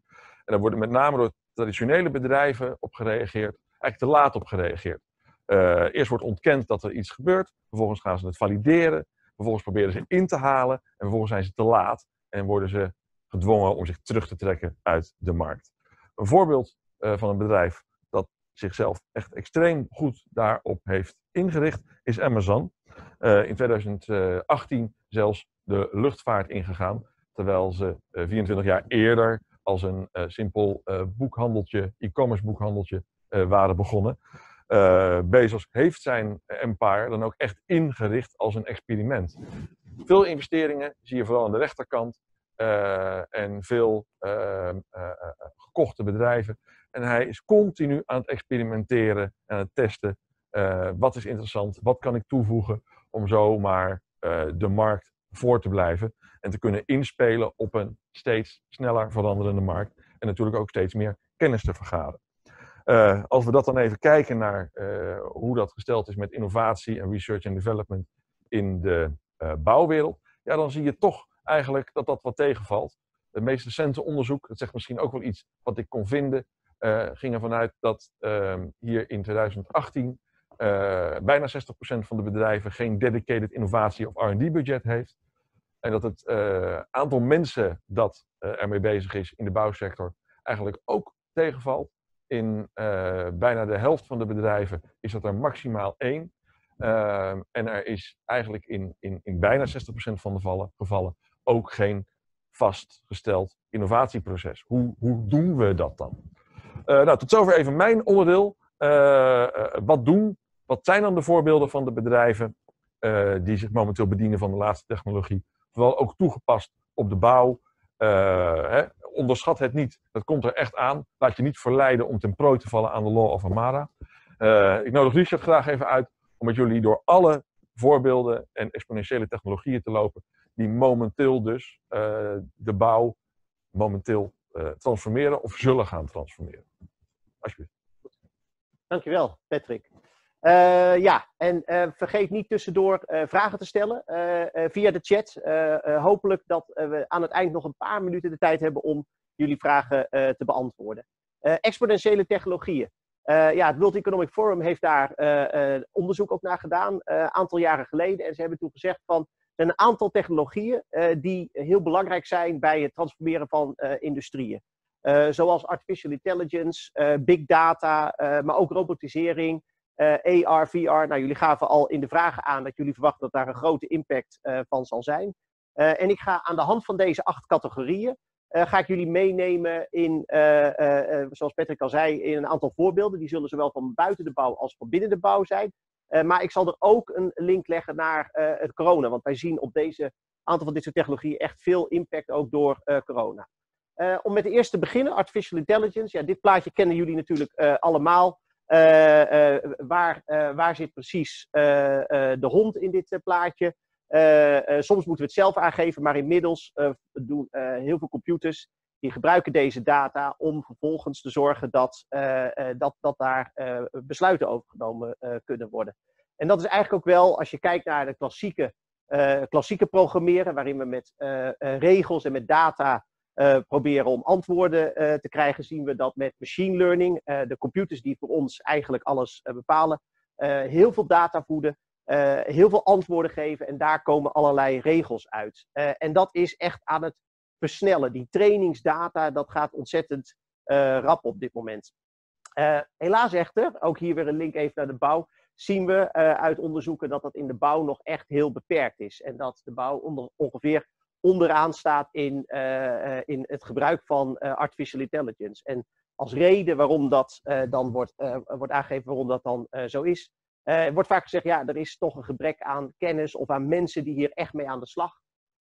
En daar worden met name door traditionele bedrijven op gereageerd, eigenlijk te laat op gereageerd. Uh, eerst wordt ontkend dat er iets gebeurt, vervolgens gaan ze het valideren. Vervolgens proberen ze in te halen en vervolgens zijn ze te laat en worden ze gedwongen om zich terug te trekken uit de markt. Een voorbeeld uh, van een bedrijf dat zichzelf echt extreem goed daarop heeft ingericht is Amazon. Uh, in twintig achttien zelfs de luchtvaart ingegaan, terwijl ze uh, vierentwintig jaar eerder als een uh, simpel uh, boekhandeltje, e-commerce boekhandeltje uh, waren begonnen. Uh, Bezos heeft zijn empire dan ook echt ingericht als een experiment. Veel investeringen zie je vooral aan de rechterkant uh, en veel uh, uh, gekochte bedrijven. En hij is continu aan het experimenteren en aan het testen. Uh, wat is interessant, wat kan ik toevoegen om zomaar uh, de markt voor te blijven en te kunnen inspelen op een steeds sneller veranderende markt en natuurlijk ook steeds meer kennis te vergaren. Uh, als we dat dan even kijken naar uh, hoe dat gesteld is met innovatie en research and development in de uh, bouwwereld, ja, dan zie je toch eigenlijk dat dat wat tegenvalt. Het meest recente onderzoek, dat zegt misschien ook wel iets wat ik kon vinden, uh, ging ervan uit dat uh, hier in twintig achttien uh, bijna zestig procent van de bedrijven geen dedicated innovatie of R en D budget heeft. En dat het uh, aantal mensen dat uh, ermee bezig is in de bouwsector eigenlijk ook tegenvalt. In uh, bijna de helft van de bedrijven is dat er maximaal één. Uh, en er is eigenlijk in, in, in bijna zestig procent van de vallen, gevallen ook geen vastgesteld innovatieproces. Hoe, hoe doen we dat dan? Uh, nou, tot zover even mijn onderdeel. Uh, uh, wat doen? Wat zijn dan de voorbeelden van de bedrijven uh, die zich momenteel bedienen van de laatste technologie? Vooral ook toegepast op de bouw. Uh, hè, onderschat het niet, dat komt er echt aan. Laat je niet verleiden om ten prooi te vallen aan de law of Amara. Uh, ik nodig Richard graag even uit om met jullie door alle voorbeelden en exponentiële technologieën te lopen die momenteel dus uh, de bouw momenteel uh, transformeren of zullen gaan transformeren. Alsjeblieft. Dankjewel, Patrick. Uh, ja, en uh, vergeet niet tussendoor uh, vragen te stellen uh, uh, via de chat. Uh, uh, hopelijk dat uh, we aan het eind nog een paar minuten de tijd hebben om jullie vragen uh, te beantwoorden. Uh, exponentiële technologieën. Uh, ja, het World Economic Forum heeft daar uh, uh, onderzoek ook naar gedaan, een uh, aantal jaren geleden. En ze hebben toen gezegd van, er zijn een aantal technologieën uh, die heel belangrijk zijn bij het transformeren van uh, industrieën. Uh, zoals artificial intelligence, uh, big data, uh, maar ook robotisering. Uh, A R, V R, nou, jullie gaven al in de vragen aan dat jullie verwachten dat daar een grote impact uh, van zal zijn. Uh, en ik ga aan de hand van deze acht categorieën, uh, ga ik jullie meenemen in, uh, uh, uh, zoals Patrick al zei, in een aantal voorbeelden. Die zullen zowel van buiten de bouw als van binnen de bouw zijn. Uh, maar ik zal er ook een link leggen naar uh, het corona, want wij zien op deze aantal van dit soort technologieën echt veel impact ook door uh, corona. Uh, om met de eerste te beginnen, artificial intelligence. Ja, dit plaatje kennen jullie natuurlijk uh, allemaal. Uh, uh, waar, uh, waar zit precies uh, uh, de hond in dit uh, plaatje? Uh, uh, soms moeten we het zelf aangeven, maar inmiddels uh, doen uh, heel veel computers Die gebruiken deze data om vervolgens te zorgen dat, uh, dat, dat daar uh, besluiten over genomen uh, kunnen worden. En dat is eigenlijk ook wel, als je kijkt naar de klassieke, uh, klassieke programmeren, waarin we met uh, uh, regels en met data uh, proberen om antwoorden uh, te krijgen, zien we dat met machine learning, uh, de computers die voor ons eigenlijk alles uh, bepalen, uh, heel veel data voeden, uh, heel veel antwoorden geven en daar komen allerlei regels uit. Uh, en dat is echt aan het versnellen. Die trainingsdata, dat gaat ontzettend uh, rap op dit moment. Uh, helaas echter, ook hier weer een link even naar de bouw, zien we uh, uit onderzoeken dat dat in de bouw nog echt heel beperkt is. En dat de bouw onder, ongeveer onderaan staat in, uh, in het gebruik van uh, artificial intelligence. En als reden waarom dat uh, dan wordt, uh, wordt aangegeven, waarom dat dan uh, zo is, uh, wordt vaak gezegd, ja, er is toch een gebrek aan kennis of aan mensen die hier echt mee aan de slag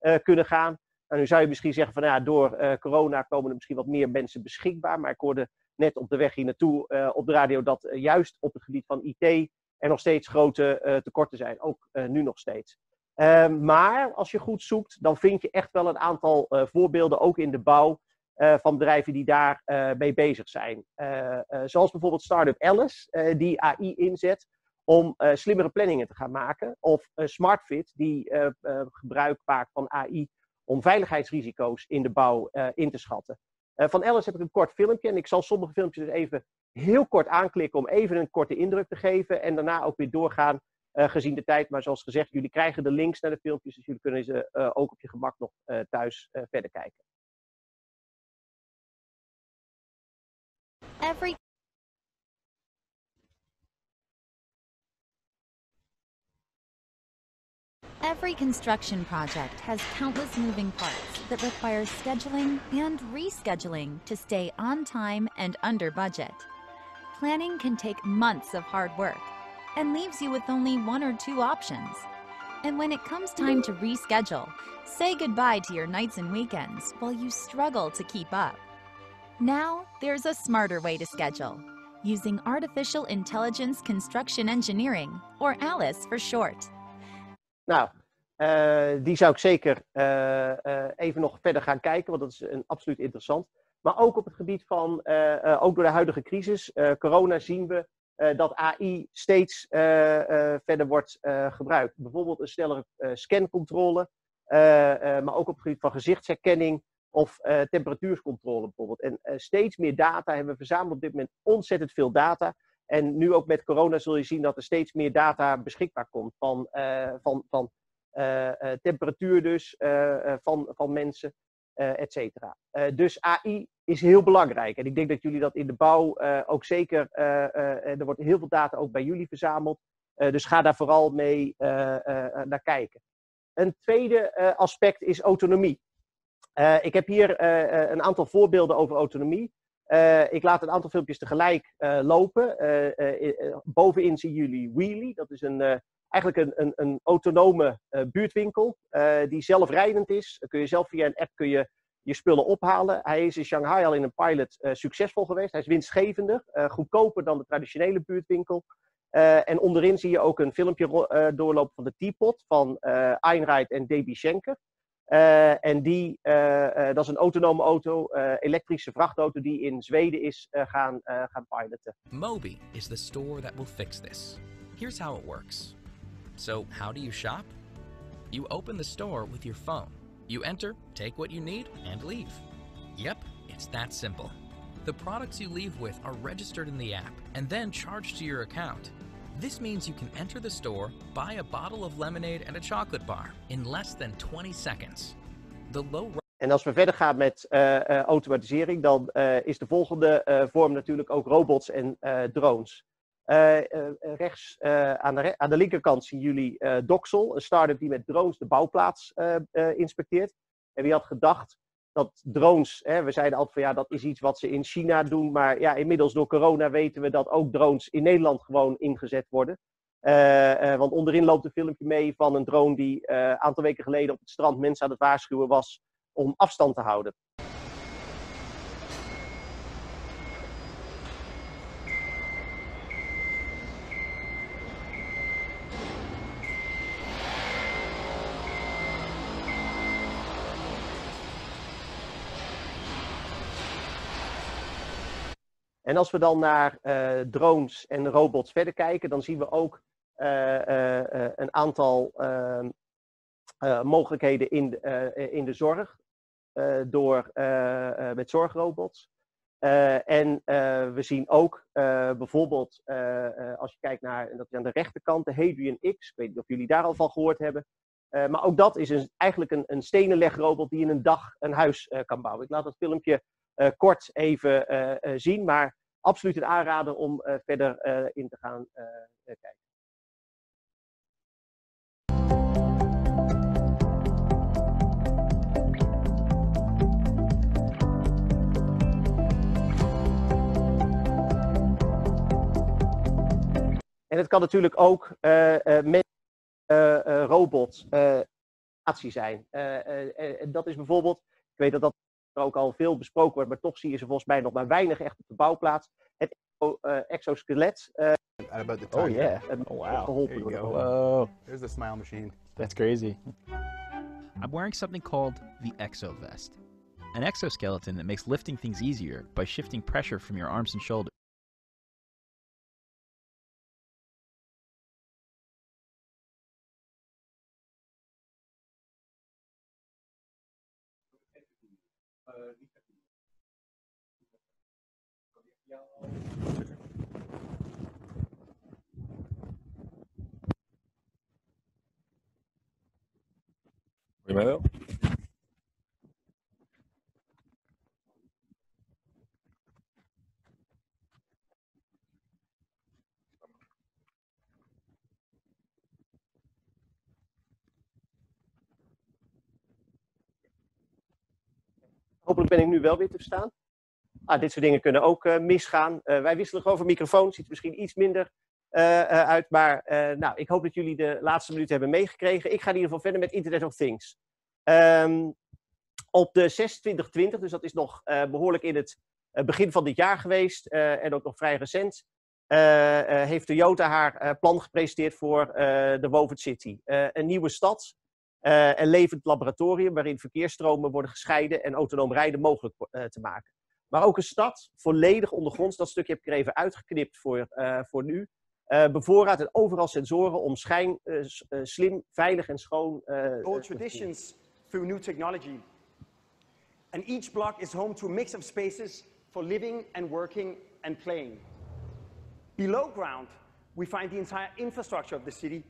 uh, kunnen gaan. En nu zou je misschien zeggen van ja, door uh, corona komen er misschien wat meer mensen beschikbaar. Maar ik hoorde net op de weg hier naartoe uh, op de radio dat uh, juist op het gebied van I T er nog steeds grote uh, tekorten zijn. Ook uh, nu nog steeds. Uh, maar als je goed zoekt, dan vind je echt wel een aantal uh, voorbeelden, ook in de bouw, uh, van bedrijven die daar uh, mee bezig zijn. Uh, uh, zoals bijvoorbeeld start-up Alice, uh, die A I inzet om uh, slimmere planningen te gaan maken. Of uh, SmartFit, die uh, uh, gebruik maakt van A I. Om veiligheidsrisico's in de bouw uh, in te schatten. Uh, van Alice heb ik een kort filmpje. En ik zal sommige filmpjes dus even heel kort aanklikken. Om even een korte indruk te geven. En daarna ook weer doorgaan uh, gezien de tijd. Maar zoals gezegd, jullie krijgen de links naar de filmpjes. Dus jullie kunnen ze uh, ook op je gemak nog uh, thuis uh, verder kijken. Every Every construction project has countless moving parts that require scheduling and rescheduling to stay on time and under budget. Planning can take months of hard work and leaves you with only one or two options. And when it comes time to reschedule, say goodbye to your nights and weekends while you struggle to keep up. Now, there's a smarter way to schedule using Artificial Intelligence Construction Engineering, or ALICE for short. Nou, uh, die zou ik zeker uh, uh, even nog verder gaan kijken, want dat is een, absoluut interessant. Maar ook op het gebied van, uh, uh, ook door de huidige crisis, uh, corona, zien we uh, dat A I steeds uh, uh, verder wordt uh, gebruikt. Bijvoorbeeld een snellere uh, scancontrole, uh, uh, maar ook op het gebied van gezichtsherkenning of uh, temperatuurcontrole bijvoorbeeld. En uh, steeds meer data hebben we verzameld, op dit moment ontzettend veel data. En nu ook met corona zul je zien dat er steeds meer data beschikbaar komt. Van, uh, van, van uh, temperatuur dus, uh, van, van mensen, uh, et cetera. Uh, dus A I is heel belangrijk. En ik denk dat jullie dat in de bouw uh, ook zeker... Uh, uh, er wordt heel veel data ook bij jullie verzameld. Uh, dus ga daar vooral mee uh, uh, naar kijken. Een tweede uh, aspect is autonomie. Uh, ik heb hier uh, een aantal voorbeelden over autonomie. Uh, ik laat een aantal filmpjes tegelijk uh, lopen. Uh, uh, bovenin zien jullie Wheelie. Dat is een, uh, eigenlijk een, een, een autonome uh, buurtwinkel uh, die zelfrijdend is. Dan kun je zelf via een app kun je, je spullen ophalen. Hij is in Shanghai al in een pilot uh, succesvol geweest. Hij is winstgevender, uh, goedkoper dan de traditionele buurtwinkel. Uh, en onderin zie je ook een filmpje uh, doorlopen van de T-pod van uh, Einride en D B Schenker. Uh, en die, uh, uh, dat is een autonome auto, uh, elektrische vrachtauto die in Zweden is uh, gaan, uh, gaan piloten. Mobi is the store that will fix this. Here's how it works. So how do you shop? You open the store with your phone. You enter, take what you need, and leave. Yep, it's that simple. The products you leave with are registered in the app and then charged to your account. This means you can enter the store, buy a bottle of lemonade and a chocolate bar in less than twenty seconds. The low... En als we verder gaan met uh, uh, automatisering, dan uh, is de volgende uh, vorm natuurlijk ook robots en uh, drones. Uh, uh, rechts uh, aan, de re aan de linkerkant zien jullie uh, Doxel, een start-up die met drones de bouwplaats uh, uh, inspecteert. En wie had gedacht dat drones, hè, we zeiden altijd van ja, dat is iets wat ze in China doen. Maar ja, inmiddels door corona weten we dat ook drones in Nederland gewoon ingezet worden. Uh, uh, want onderin loopt een filmpje mee van een drone die een uh, aantal weken geleden op het strand mensen aan het waarschuwen was om afstand te houden. En als we dan naar uh, drones en robots verder kijken, dan zien we ook uh, uh, uh, een aantal uh, uh, mogelijkheden in, uh, in de zorg, uh, door, uh, uh, met zorgrobots. Uh, en uh, we zien ook uh, bijvoorbeeld, uh, uh, als je kijkt naar, en dat is aan de rechterkant, de Hadrian X. Ik weet niet of jullie daar al van gehoord hebben. Uh, maar ook dat is een, eigenlijk een, een stenenlegrobot die in een dag een huis uh, kan bouwen. Ik laat dat filmpje uh, kort even uh, uh, zien, maar absoluut een aanrader om uh, verder uh, in te gaan uh, kijken. En het kan natuurlijk ook uh, uh, met uh, uh, robots uh, zijn. Uh, uh, uh, dat is bijvoorbeeld, ik weet dat dat ook al veel besproken wordt, maar toch zie je ze volgens mij nog maar weinig echt op de bouwplaats. Het uh, exoskelet. Uh, about the time. Oh yeah. Uh, oh, wow. Geholpen door de robots. There's the smile machine. That's crazy. I'm wearing something called the ExoVest, an exoskeleton that makes lifting things easier by shifting pressure from your arms and shoulders. Hoor je mij wel? Hopelijk ben ik nu wel weer te verstaan. Ah, dit soort dingen kunnen ook uh, misgaan. Uh, wij wisselen gewoon van microfoon. Ziet er misschien iets minder uh, uit. Maar uh, nou, ik hoop dat jullie de laatste minuten hebben meegekregen. Ik ga in ieder geval verder met Internet of Things. Um, op de zes twintig twintig, dus dat is nog uh, behoorlijk in het uh, begin van dit jaar geweest. Uh, en ook nog vrij recent. Uh, uh, heeft Toyota haar uh, plan gepresenteerd voor uh, de Woven City. Uh, een nieuwe stad. Uh, een levend laboratorium waarin verkeersstromen worden gescheiden en autonoom rijden mogelijk uh, te maken. Maar ook een stad, volledig ondergronds, dat stukje heb ik er even uitgeknipt voor, uh, voor nu. Uh, bevoorraad en overal sensoren om schijn, uh, slim, veilig en schoon... Uh, Old traditions through new technology. And each block is home to a mix of spaces for living and working and playing. Below ground, we find the entire infrastructure of the city.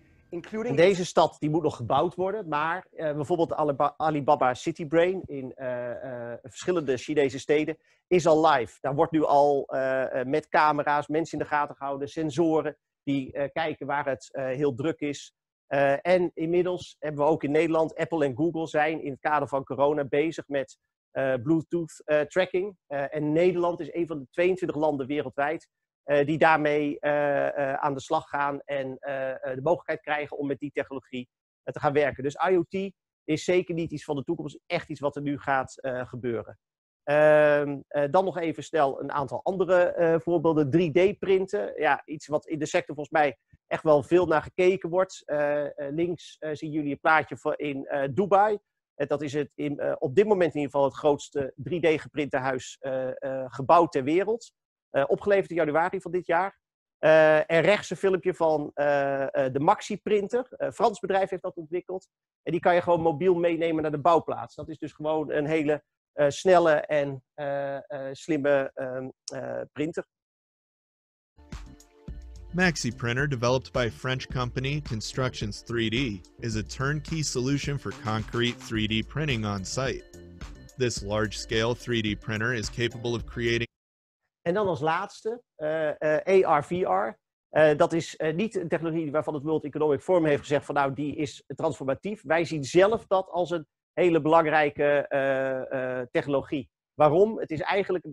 En deze stad die moet nog gebouwd worden, maar uh, bijvoorbeeld de Alibaba, Alibaba City Brain in uh, uh, verschillende Chinese steden is al live. Daar wordt nu al uh, met camera's mensen in de gaten gehouden, sensoren die uh, kijken waar het uh, heel druk is. Uh, en inmiddels hebben we ook in Nederland, Apple en Google zijn in het kader van corona bezig met uh, Bluetooth uh, tracking. Uh, en Nederland is een van de tweeëntwintig landen wereldwijd. Uh, die daarmee uh, uh, aan de slag gaan en uh, de mogelijkheid krijgen om met die technologie uh, te gaan werken. Dus IoT is zeker niet iets van de toekomst, echt iets wat er nu gaat uh, gebeuren. Uh, uh, dan nog even snel een aantal andere uh, voorbeelden. drie D printen, ja, iets wat in de sector volgens mij echt wel veel naar gekeken wordt. Uh, uh, links uh, zien jullie een plaatje voor in uh, Dubai. Uh, dat is het in, uh, op dit moment in ieder geval het grootste drie D geprinte huis uh, uh, gebouwd ter wereld. Uh, opgeleverd in januari van dit jaar. Uh, en rechts een filmpje van uh, uh, de Maxi printer. Een uh, Frans bedrijf heeft dat ontwikkeld. En die kan je gewoon mobiel meenemen naar de bouwplaats. Dat is dus gewoon een hele uh, snelle en uh, uh, slimme um, uh, printer. Maxi printer, developed by French company Constructions three D, is a turnkey solution for concrete three D printing on site. This large-scale three D printer is capable of creating. En dan als laatste, uh, uh, A R, V R. Uh, dat is uh, niet een technologie waarvan het World Economic Forum heeft gezegd van nou, die is transformatief. Wij zien zelf dat als een hele belangrijke uh, uh, technologie. Waarom? Het is eigenlijk,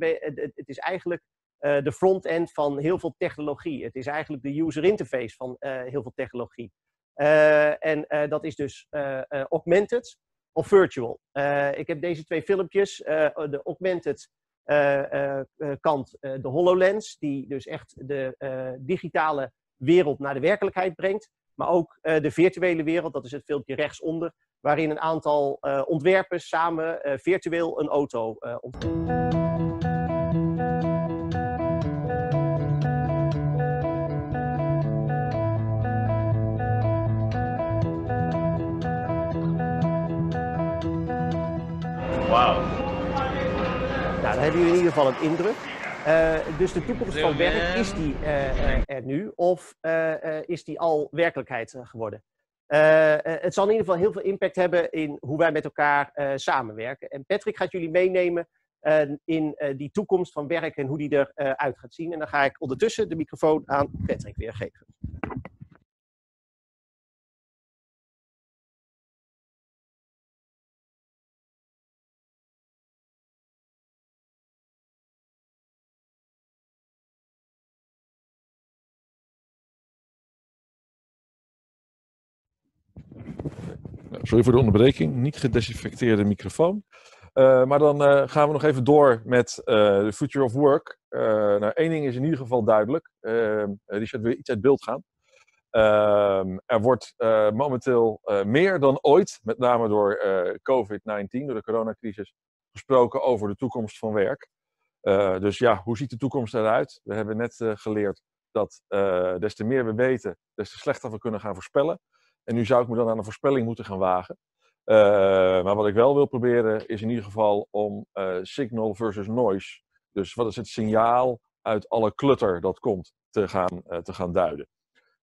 het is eigenlijk uh, de front-end van heel veel technologie. Het is eigenlijk de user interface van uh, heel veel technologie. Uh, en uh, dat is dus uh, uh, augmented of virtual. Uh, ik heb deze twee filmpjes, uh, de augmented... Uh, uh, kant uh, de HoloLens, die dus echt de uh, digitale wereld naar de werkelijkheid brengt. Maar ook uh, de virtuele wereld, dat is het filmpje rechtsonder, waarin een aantal uh, ontwerpers samen uh, virtueel een auto uh, ontwerpen. Nou, dan hebben jullie in ieder geval een indruk. Uh, dus de toekomst van werk, is die uh, uh, er nu of uh, uh, is die al werkelijkheid uh, geworden? Uh, uh, het zal in ieder geval heel veel impact hebben in hoe wij met elkaar uh, samenwerken. En Patrick gaat jullie meenemen uh, in uh, die toekomst van werk en hoe die eruit uh, gaat zien. En dan ga ik ondertussen de microfoon aan Patrick weer geven. Sorry voor de onderbreking, niet gedesinfecteerde microfoon. Uh, maar dan uh, gaan we nog even door met de uh, Future of Work. Uh, nou, één ding is in ieder geval duidelijk. Uh, Richard wil iets uit beeld gaan. Uh, er wordt uh, momenteel uh, meer dan ooit, met name door uh, COVID negentien, door de coronacrisis, gesproken over de toekomst van werk. Uh, dus ja, hoe ziet de toekomst eruit? We hebben net uh, geleerd dat uh, des te meer we weten, des te slechter we kunnen gaan voorspellen. En nu zou ik me dan aan een voorspelling moeten gaan wagen. Uh, maar wat ik wel wil proberen is in ieder geval om uh, signal versus noise. Dus wat is het signaal uit alle clutter dat komt te gaan, uh, te gaan duiden.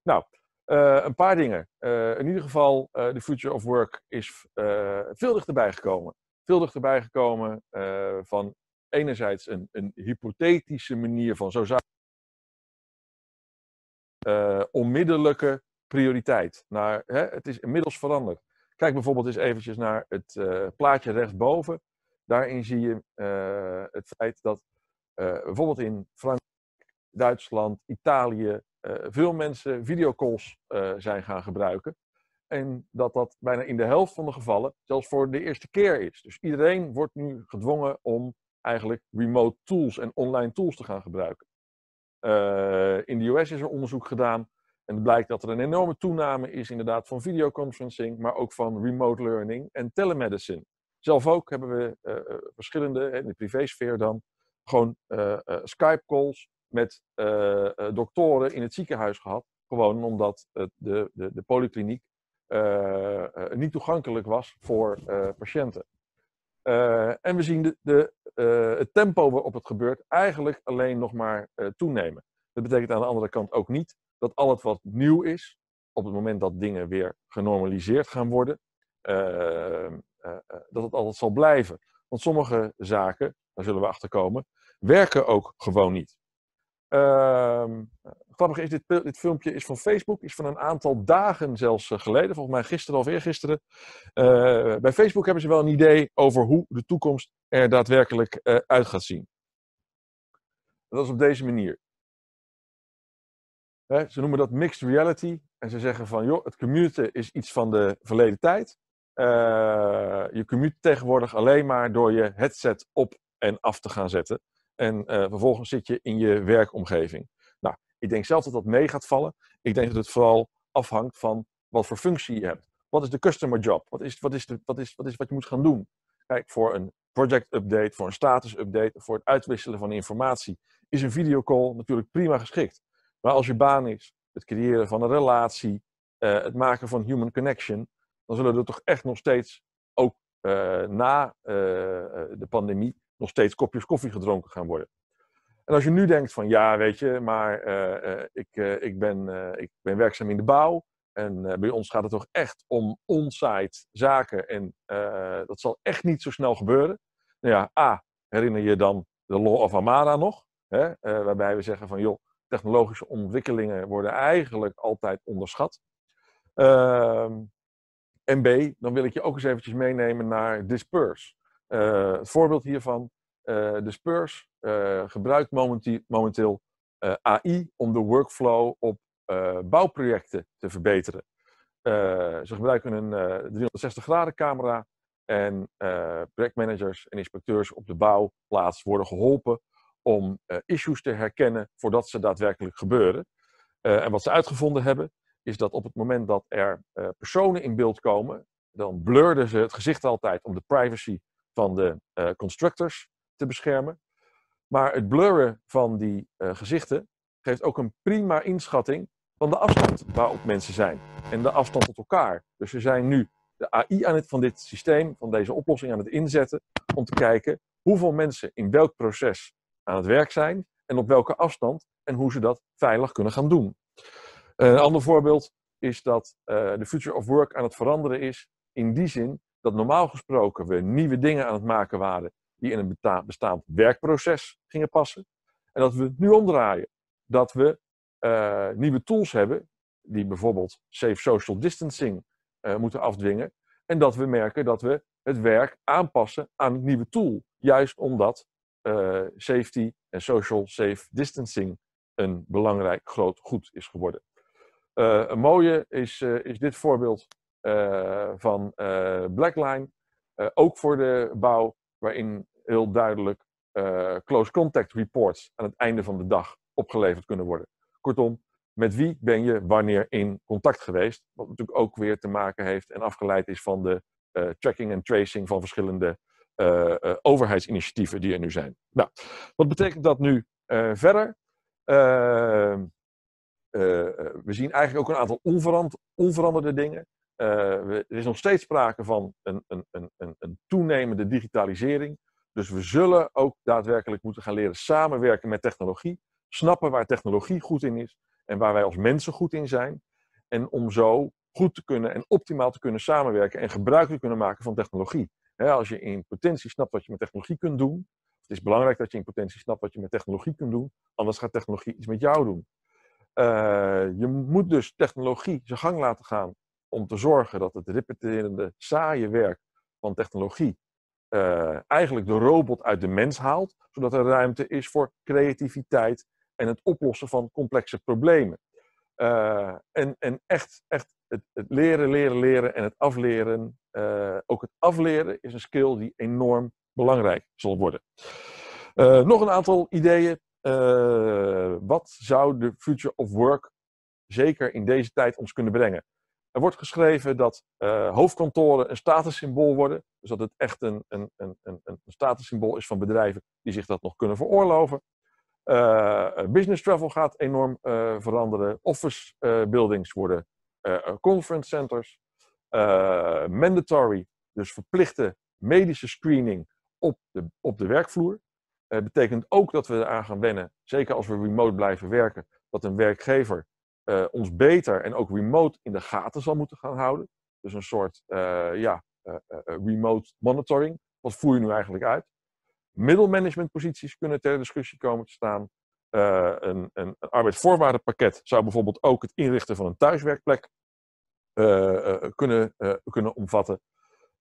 Nou, uh, een paar dingen. Uh, in ieder geval, de uh, Future of Work is uh, veel dichterbij gekomen. Veel dichterbij gekomen uh, van enerzijds een, een hypothetische manier van zo zou uh, onmiddellijke prioriteit. Naar, hè, het is inmiddels veranderd. Kijk bijvoorbeeld eens eventjes naar het uh, plaatje rechtsboven. Daarin zie je uh, het feit dat uh, bijvoorbeeld in Frankrijk, Duitsland, Italië uh, veel mensen videocalls uh, zijn gaan gebruiken. En dat dat bijna in de helft van de gevallen zelfs voor de eerste keer is. Dus iedereen wordt nu gedwongen om eigenlijk remote tools en online tools te gaan gebruiken. Uh, in de U S is er onderzoek gedaan. En het blijkt dat er een enorme toename is inderdaad van videoconferencing, maar ook van remote learning en telemedicine. Zelf ook hebben we uh, verschillende, in de privésfeer dan, gewoon uh, uh, Skype-calls met uh, uh, doktoren in het ziekenhuis gehad. Gewoon omdat uh, de, de, de polykliniek uh, uh, niet toegankelijk was voor uh, patiënten. Uh, en we zien de, de, uh, het tempo waarop het gebeurt eigenlijk alleen nog maar uh, toenemen. Dat betekent aan de andere kant ook niet dat al het wat nieuw is, op het moment dat dingen weer genormaliseerd gaan worden, uh, uh, dat het altijd zal blijven. Want sommige zaken, daar zullen we achter komen, werken ook gewoon niet. Uh, grappig is, dit, dit filmpje is van Facebook, is van een aantal dagen zelfs geleden, volgens mij gisteren of eergisteren. Uh, bij Facebook hebben ze wel een idee over hoe de toekomst er daadwerkelijk uh, uit gaat zien. Dat is op deze manier. He, ze noemen dat mixed reality en ze zeggen van joh, het commuten is iets van de verleden tijd. Uh, je commute tegenwoordig alleen maar door je headset op en af te gaan zetten. En uh, vervolgens zit je in je werkomgeving. Nou, ik denk zelf dat dat mee gaat vallen. Ik denk dat het vooral afhangt van wat voor functie je hebt. Wat is de customer job? Wat is, wat is, de, wat is, wat is wat je moet gaan doen? Kijk, voor een project update, voor een status update, voor het uitwisselen van informatie is een videocall natuurlijk prima geschikt. Maar als je baan is, het creëren van een relatie, uh, het maken van human connection, dan zullen er toch echt nog steeds, ook uh, na uh, de pandemie, nog steeds kopjes koffie gedronken gaan worden. En als je nu denkt van ja, weet je, maar uh, ik, uh, ik, ben, uh, ik ben werkzaam in de bouw en uh, bij ons gaat het toch echt om onsite zaken en uh, dat zal echt niet zo snel gebeuren. Nou ja, A, herinner je dan de Law of Amara nog, hè? Uh, waarbij we zeggen van joh, technologische ontwikkelingen worden eigenlijk altijd onderschat. Uh, en B, dan wil ik je ook eens eventjes meenemen naar Disperse. Uh, het voorbeeld hiervan, uh, Disperse uh, gebruikt momenteel, momenteel uh, A I om de workflow op uh, bouwprojecten te verbeteren. Uh, ze gebruiken een uh, driehonderdzestig graden camera en uh, projectmanagers en inspecteurs op de bouwplaats worden geholpen om uh, issues te herkennen voordat ze daadwerkelijk gebeuren. Uh, en wat ze uitgevonden hebben, is dat op het moment dat er uh, personen in beeld komen, dan blurden ze het gezicht altijd om de privacy van de uh, constructors te beschermen. Maar het blurren van die uh, gezichten geeft ook een prima inschatting van de afstand waarop mensen zijn en de afstand tot elkaar. Dus we zijn nu de A I aan het, van dit systeem, van deze oplossing aan het inzetten om te kijken hoeveel mensen in welk proces aan het werk zijn en op welke afstand en hoe ze dat veilig kunnen gaan doen. Een ander voorbeeld is dat de uh, future of work aan het veranderen is in die zin dat normaal gesproken we nieuwe dingen aan het maken waren die in een beta- bestaand werkproces gingen passen. En dat we het nu omdraaien. Dat we uh, nieuwe tools hebben die bijvoorbeeld safe social distancing uh, moeten afdwingen. En dat we merken dat we het werk aanpassen aan het nieuwe tool. Juist omdat uh, safety en social safe distancing een belangrijk groot goed is geworden. Uh, een mooie is, uh, is dit voorbeeld uh, van uh, Blackline. Uh, ook voor de bouw, waarin heel duidelijk uh, close contact reports aan het einde van de dag opgeleverd kunnen worden. Kortom, met wie ben je wanneer in contact geweest? Wat natuurlijk ook weer te maken heeft en afgeleid is van de uh, tracking en tracing van verschillende uh, uh, overheidsinitiatieven die er nu zijn. Nou, wat betekent dat nu uh, verder? Uh, uh, we zien eigenlijk ook een aantal onverand, onveranderde dingen. Uh, we, er is nog steeds sprake van een, een, een, een toenemende digitalisering. Dus we zullen ook daadwerkelijk moeten gaan leren samenwerken met technologie. Snappen waar technologie goed in is en waar wij als mensen goed in zijn. En om zo goed te kunnen en optimaal te kunnen samenwerken en gebruik te kunnen maken van technologie. He, als je in potentie snapt wat je met technologie kunt doen. Het is belangrijk dat je in potentie snapt wat je met technologie kunt doen. Anders gaat technologie iets met jou doen. Uh, je moet dus technologie zijn gang laten gaan. Om te zorgen dat het repeterende, saaie werk van technologie uh, eigenlijk de robot uit de mens haalt. Zodat er ruimte is voor creativiteit en het oplossen van complexe problemen. Uh, en, en echt, echt het, het leren, leren, leren en het afleren. Uh, ook het afleren is een skill die enorm belangrijk zal worden. Uh, nog een aantal ideeën. Uh, wat zou de future of work zeker in deze tijd ons kunnen brengen? Er wordt geschreven dat uh, hoofdkantoren een statussymbool worden. Dus dat het echt een, een, een, een, een statussymbool is van bedrijven die zich dat nog kunnen veroorloven. Uh, business travel gaat enorm uh, veranderen. Office uh, buildings worden uh, conference centers. Uh, mandatory, dus verplichte medische screening op de, op de werkvloer. Dat uh, betekent ook dat we eraan gaan wennen, zeker als we remote blijven werken, dat een werkgever uh, ons beter en ook remote in de gaten zal moeten gaan houden. Dus een soort uh, ja, uh, uh, remote monitoring. Wat voer je nu eigenlijk uit? Middelmanagementposities kunnen ter discussie komen te staan. Uh, een, een, een arbeidsvoorwaardenpakket zou bijvoorbeeld ook het inrichten van een thuiswerkplek uh, uh, kunnen, uh, kunnen omvatten.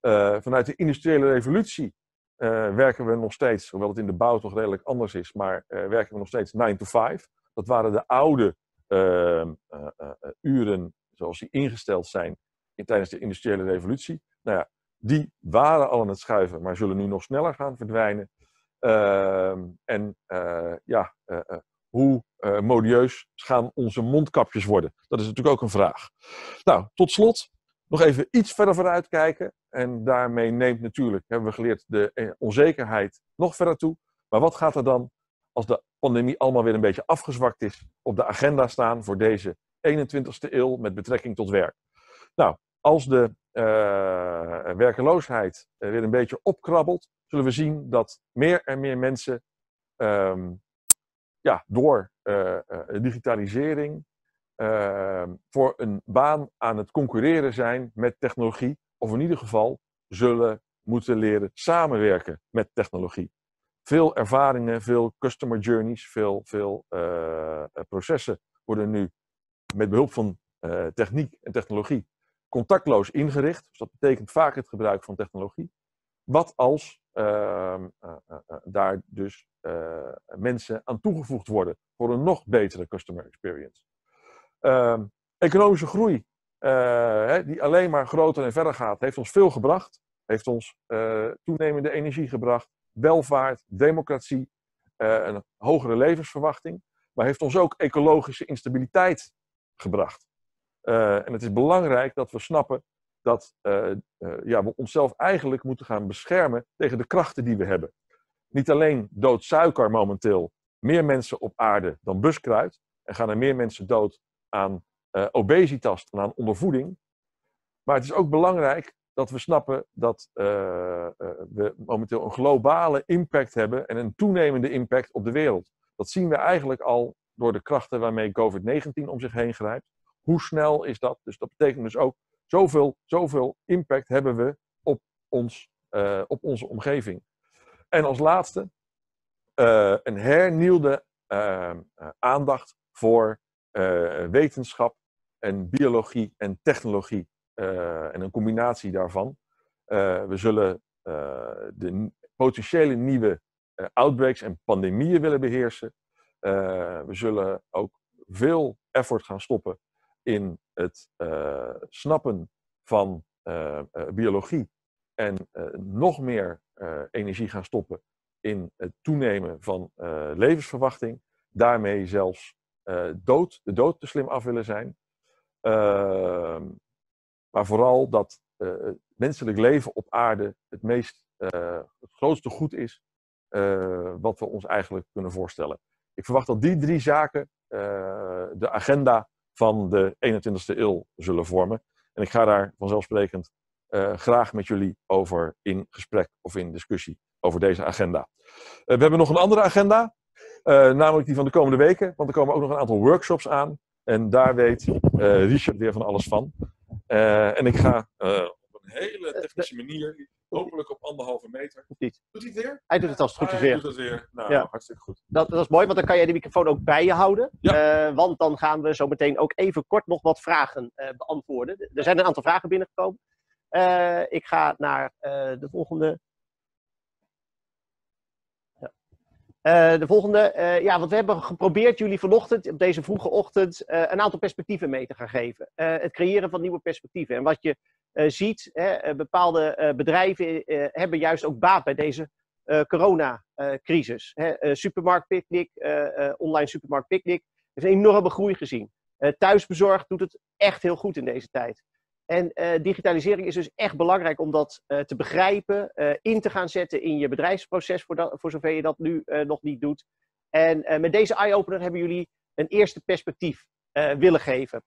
Uh, vanuit de industriële revolutie uh, werken we nog steeds, hoewel het in de bouw toch redelijk anders is, maar uh, werken we nog steeds nine to five. Dat waren de oude uh, uh, uh, uren zoals die ingesteld zijn in, tijdens de industriële revolutie. Nou ja, die waren al aan het schuiven, maar zullen nu nog sneller gaan verdwijnen. Uh, en uh, ja, uh, uh, hoe uh, modieus gaan onze mondkapjes worden? Dat is natuurlijk ook een vraag. Nou, tot slot. Nog even iets verder vooruit kijken. En daarmee neemt natuurlijk, hebben we geleerd, de onzekerheid nog verder toe. Maar wat gaat er dan, als de pandemie allemaal weer een beetje afgezwakt is, op de agenda staan voor deze eenentwintigste eeuw met betrekking tot werk? Nou, als de uh, werkeloosheid weer een beetje opkrabbelt, zullen we zien dat meer en meer mensen um, ja, door uh, digitalisering, Uh, voor een baan aan het concurreren zijn met technologie, of in ieder geval zullen moeten leren samenwerken met technologie. Veel ervaringen, veel customer journeys, veel, veel uh, processen worden nu met behulp van uh, techniek en technologie contactloos ingericht. Dus dat betekent vaak het gebruik van technologie. Wat als uh, uh, uh, uh, daar dus uh, mensen aan toegevoegd worden voor een nog betere customer experience? Uh, economische groei, uh, hè, die alleen maar groter en verder gaat, heeft ons veel gebracht. Heeft ons uh, toenemende energie gebracht, welvaart, democratie, uh, een hogere levensverwachting. Maar heeft ons ook ecologische instabiliteit gebracht. Uh, en het is belangrijk dat we snappen dat uh, uh, ja, we onszelf eigenlijk moeten gaan beschermen tegen de krachten die we hebben. Niet alleen doodsuiker momenteel, meer mensen op aarde dan buskruid. En gaan er meer mensen dood aan uh, obesitas en aan ondervoeding. Maar het is ook belangrijk dat we snappen dat uh, uh, we momenteel een globale impact hebben en een toenemende impact op de wereld. Dat zien we eigenlijk al door de krachten waarmee COVID negentien om zich heen grijpt. Hoe snel is dat? Dus dat betekent dus ook zoveel, zoveel impact hebben we op, ons, uh, op onze omgeving. En als laatste, uh, een hernieuwde uh, aandacht voor uh, wetenschap en biologie en technologie. Uh, en een combinatie daarvan. Uh, we zullen uh, de potentiële nieuwe uh, outbreaks en pandemieën willen beheersen. Uh, we zullen ook veel effort gaan stoppen in het uh, snappen van uh, uh, biologie. En uh, nog meer uh, energie gaan stoppen in het toenemen van uh, levensverwachting. Daarmee zelfs uh, dood, de dood te slim af willen zijn. Uh, Maar vooral dat uh, menselijk leven op aarde het meest, uh, het grootste goed is uh, wat we ons eigenlijk kunnen voorstellen. Ik verwacht dat die drie zaken uh, de agenda van de eenentwintigste eeuw zullen vormen. En ik ga daar vanzelfsprekend uh, graag met jullie over in gesprek of in discussie over deze agenda. Uh, we hebben nog een andere agenda, uh, namelijk die van de komende weken. Want er komen ook nog een aantal workshops aan. En daar weet uh, Richard weer van alles van. Uh, en ik ga uh, op een hele technische manier, hopelijk op anderhalve meter. Doet hij het weer? Hij doet het als het goed is weer. Hij doet het weer. Nou, ja. Hartstikke goed. Dat, dat is mooi, want dan kan jij de microfoon ook bij je houden. Ja. Uh, want dan gaan we zo meteen ook even kort nog wat vragen uh, beantwoorden. Er zijn een aantal vragen binnengekomen. Uh, ik ga naar uh, de volgende. Uh, de volgende, uh, ja, want we hebben geprobeerd jullie vanochtend, op deze vroege ochtend, uh, een aantal perspectieven mee te gaan geven. Uh, het creëren van nieuwe perspectieven. En wat je uh, ziet, hè, bepaalde uh, bedrijven uh, hebben juist ook baat bij deze uh, coronacrisis. Uh, uh, supermarktpicnic, uh, uh, online supermarktpicnic, heeft een enorme groei gezien. Uh, thuisbezorgd doet het echt heel goed in deze tijd. En uh, digitalisering is dus echt belangrijk om dat uh, te begrijpen, uh, in te gaan zetten in je bedrijfsproces, voor, dat, voor zover je dat nu uh, nog niet doet. En uh, met deze eye-opener hebben jullie een eerste perspectief uh, willen geven.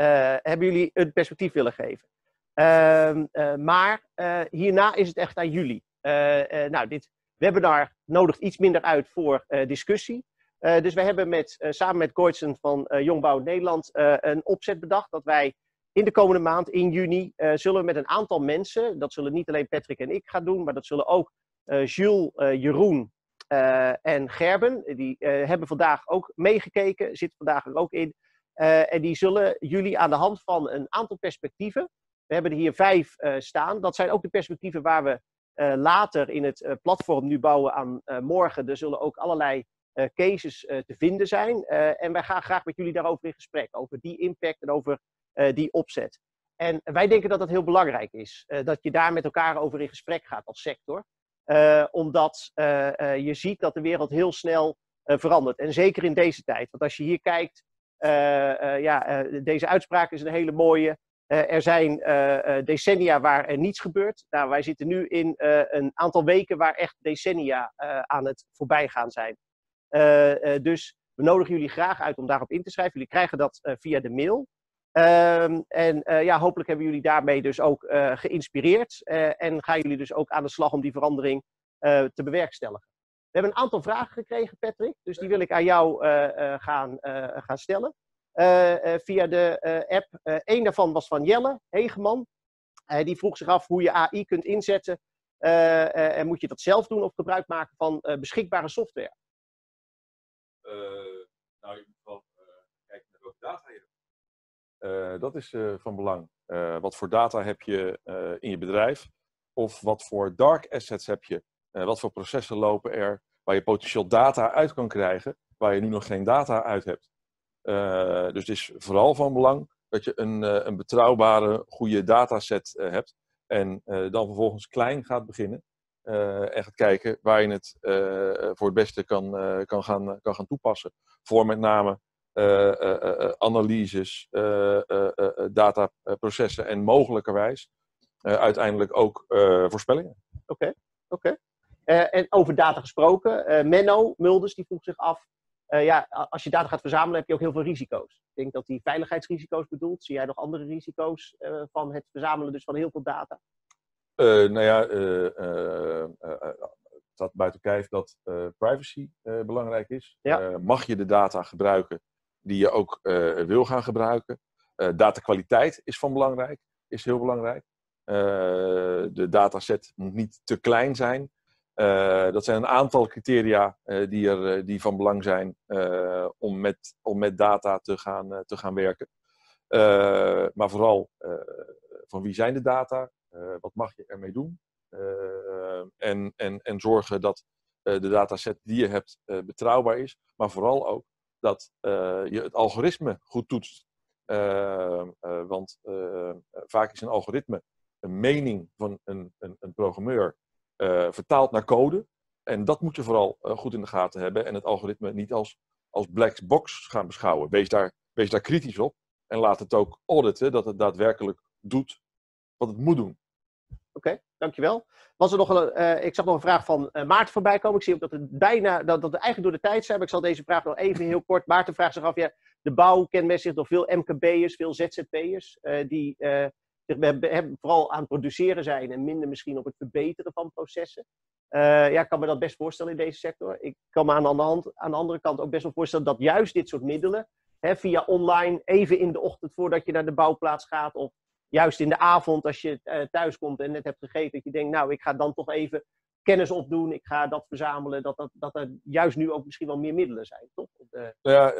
Uh, hebben jullie een perspectief willen geven. Uh, uh, maar uh, hierna is het echt aan jullie. Uh, uh, nou, dit webinar nodigt iets minder uit voor uh, discussie. Uh, dus we hebben met, uh, samen met Goitsen van uh, Jongbouw Nederland uh, een opzet bedacht dat wij... In de komende maand, in juni, uh, zullen we met een aantal mensen, dat zullen niet alleen Patrick en ik gaan doen, maar dat zullen ook uh, Jules, uh, Jeroen uh, en Gerben, die uh, hebben vandaag ook meegekeken, zitten vandaag er ook in, uh, en die zullen jullie aan de hand van een aantal perspectieven, we hebben er hier vijf uh, staan, dat zijn ook de perspectieven waar we uh, later in het uh, platform nu bouwen aan uh, morgen, er zullen ook allerlei uh, cases uh, te vinden zijn, uh, en wij gaan graag met jullie daarover in gesprek, over die impact en over Uh, die opzet. En wij denken dat dat heel belangrijk is. Uh, dat je daar met elkaar over in gesprek gaat als sector. Uh, omdat uh, uh, je ziet dat de wereld heel snel uh, verandert. En zeker in deze tijd. Want als je hier kijkt, uh, uh, ja, uh, deze uitspraak is een hele mooie. Uh, er zijn uh, uh, decennia waar er niets gebeurt. Nou, wij zitten nu in uh, een aantal weken waar echt decennia uh, aan het voorbijgaan zijn. Uh, uh, dus we nodigen jullie graag uit om daarop in te schrijven. Jullie krijgen dat uh, via de mail. Um, en uh, ja, hopelijk hebben jullie daarmee dus ook uh, geïnspireerd uh, en gaan jullie dus ook aan de slag om die verandering uh, te bewerkstelligen. We hebben een aantal vragen gekregen, Patrick, dus die wil ik aan jou uh, uh, gaan, uh, gaan stellen uh, uh, via de uh, app. Uh, Eén daarvan was van Jelle Hegeman, uh, die vroeg zich af hoe je A I kunt inzetten uh, uh, en moet je dat zelf doen of gebruik maken van uh, beschikbare software? Uh, nou, in ieder geval uh, kijken naar welke data je hebt. Uh, dat is uh, van belang. Uh, wat voor data heb je uh, in je bedrijf? Of wat voor dark assets heb je? Uh, wat voor processen lopen er waar je potentieel data uit kan krijgen, waar je nu nog geen data uit hebt? Uh, dus het is vooral van belang dat je een, uh, een betrouwbare, goede dataset uh, hebt. En uh, dan vervolgens klein gaat beginnen. Uh, en gaat kijken waar je het uh, voor het beste kan, uh, kan, gaan, kan gaan toepassen. Voor met name... Uh, uh, uh, analyses, uh, uh, uh, dataprocessen en mogelijkerwijs uh, uiteindelijk ook uh, voorspellingen. Oké, oké. Uh, en over data gesproken, uh, Menno Mulders die vroeg zich af Uh, ja, als je data gaat verzamelen heb je ook heel veel risico's. Ik denk dat hij veiligheidsrisico's bedoelt. Zie jij nog andere risico's uh, van het verzamelen dus van heel veel data? Uh, nou ja, uh, uh, uh, dat buiten kijf dat uh, privacy uh, belangrijk is. Ja. Uh, mag je de data gebruiken die je ook uh, wil gaan gebruiken? Uh, datakwaliteit is van belangrijk, is heel belangrijk. Uh, de dataset moet niet te klein zijn. Uh, dat zijn een aantal criteria uh, die, er, uh, die van belang zijn uh, om, met, om met data te gaan, uh, te gaan werken. Uh, maar vooral, uh, van wie zijn de data? Uh, wat mag je ermee doen? Uh, en, en, en zorgen dat uh, de dataset die je hebt uh, betrouwbaar is. Maar vooral ook dat uh, je het algoritme goed toetst. Uh, uh, want uh, vaak is een algoritme een mening van een, een, een programmeur Uh, vertaald naar code. En dat moet je vooral uh, goed in de gaten hebben. En het algoritme niet als, als black box gaan beschouwen. Wees daar, wees daar kritisch op. En laat het ook auditen dat het daadwerkelijk doet wat het moet doen. Oké, okay, dankjewel. Was er nog een, uh, ik zag nog een vraag van uh, Maarten voorbij komen. Ik zie ook dat we bijna, dat, dat we eigenlijk door de tijd zijn. Maar ik zal deze vraag nog even heel kort. Maarten vraagt zich af, ja, de bouw kenmerkt zich door veel M K B'ers, veel Z Z P'ers uh, die... Uh, vooral aan het produceren zijn en minder misschien op het verbeteren van processen. Uh, ja, ik kan me dat best voorstellen in deze sector. Ik kan me aan de, hand, aan de andere kant ook best wel voorstellen dat juist dit soort middelen, hè, via online, even in de ochtend voordat je naar de bouwplaats gaat, of juist in de avond als je uh, thuis komt en net hebt gegeten, dat je denkt, nou, ik ga dan toch even kennis opdoen, ik ga dat verzamelen, dat, dat, dat er juist nu ook misschien wel meer middelen zijn, toch? Uh... Ja,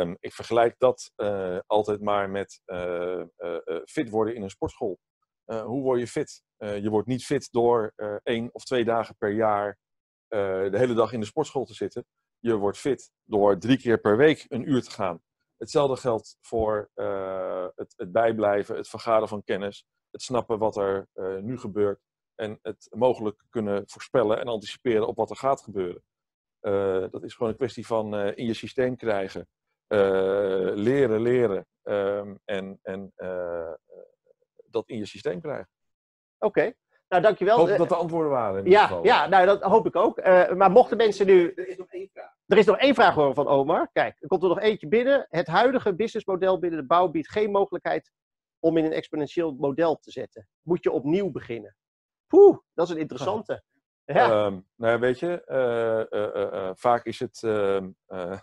uh, ik vergelijk dat uh, altijd maar met uh, uh, fit worden in een sportschool. Uh, hoe word je fit? Uh, je wordt niet fit door uh, één of twee dagen per jaar uh, de hele dag in de sportschool te zitten. Je wordt fit door drie keer per week een uur te gaan. Hetzelfde geldt voor uh, het, het bijblijven, het vergaren van kennis, het snappen wat er uh, nu gebeurt. En het mogelijk kunnen voorspellen en anticiperen op wat er gaat gebeuren. Uh, dat is gewoon een kwestie van uh, in je systeem krijgen. Uh, leren, leren. Um, en en uh, dat in je systeem krijgen. Oké, okay. Nou dankjewel. Ik hoop uh, dat de antwoorden waren. In ja, ja, nou dat hoop ik ook. Uh, maar mochten mensen nu... Er is nog één vraag. Er is nog één vraag hoor van Omar. Kijk, er komt er nog eentje binnen. Het huidige businessmodel binnen de bouw biedt geen mogelijkheid om in een exponentieel model te zetten. Moet je opnieuw beginnen? Poeh, dat is een interessante. Ja. Um, nou ja, weet je, uh, uh, uh, uh, vaak is het... Uh, uh,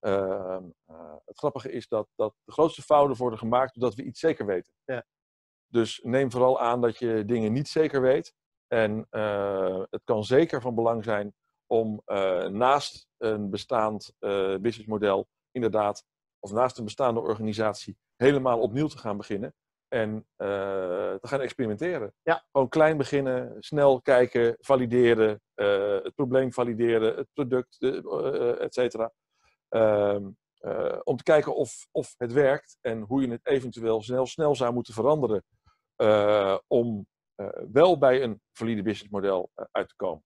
uh, uh, het grappige is dat, dat de grootste fouten worden gemaakt doordat we iets zeker weten. Ja. Dus neem vooral aan dat je dingen niet zeker weet. En uh, het kan zeker van belang zijn om uh, naast een bestaand uh, businessmodel inderdaad, of naast een bestaande organisatie, helemaal opnieuw te gaan beginnen. En uh, te gaan experimenteren. Ja. Gewoon klein beginnen, snel kijken, valideren, uh, het probleem valideren, het product, uh, uh, et cetera. Um, uh, om te kijken of, of het werkt en hoe je het eventueel snel, snel zou moeten veranderen. Uh, om uh, wel bij een valide businessmodel uh, uit te komen.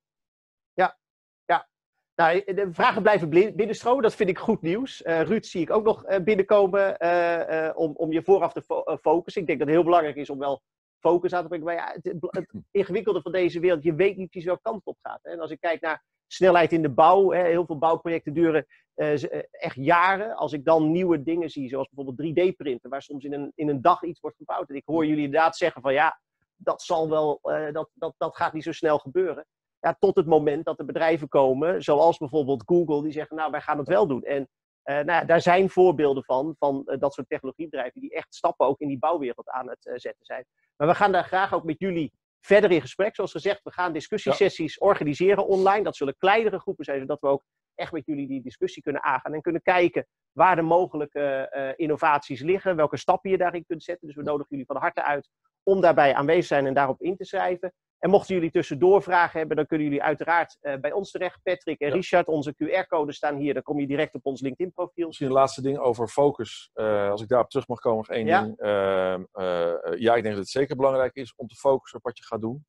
Ja, ja. Nou, de vragen blijven binnenstromen, dat vind ik goed nieuws. Uh, Ruud zie ik ook nog uh, binnenkomen uh, uh, om, om je vooraf te fo uh, focussen. Ik denk dat het heel belangrijk is om wel focus aan te brengen. Maar ja, het, het ingewikkelde van deze wereld, je weet niet precies welke kant het op gaat. Hè. En als ik kijk naar snelheid in de bouw, hè, heel veel bouwprojecten duren uh, echt jaren. Als ik dan nieuwe dingen zie, zoals bijvoorbeeld drie D printen, waar soms in een, in een dag iets wordt gebouwd. En ik hoor jullie inderdaad zeggen van ja, dat zal wel, uh, dat, dat, dat gaat niet zo snel gebeuren. Ja, tot het moment dat er bedrijven komen, zoals bijvoorbeeld Google, die zeggen, nou, wij gaan het wel doen. En uh, nou ja, daar zijn voorbeelden van, van uh, dat soort technologiebedrijven, die echt stappen ook in die bouwwereld aan het uh, zetten zijn. Maar we gaan daar graag ook met jullie verder in gesprek. Zoals gezegd, we gaan discussiesessies ja. organiseren online. Dat zullen kleinere groepen zijn, zodat we ook echt met jullie die discussie kunnen aangaan. En kunnen kijken waar de mogelijke uh, innovaties liggen, welke stappen je daarin kunt zetten. Dus we nodigen jullie van harte uit om daarbij aanwezig te zijn en daarop in te schrijven. En mochten jullie tussendoor vragen hebben, dan kunnen jullie uiteraard uh, bij ons terecht. Patrick en ja. Richard, onze Q R-codes staan hier. Dan kom je direct op ons LinkedIn-profiel. Misschien een laatste ding over focus. Uh, als ik daarop terug mag komen, nog één ja? ding. Uh, uh, ja, ik denk dat het zeker belangrijk is om te focussen op wat je gaat doen.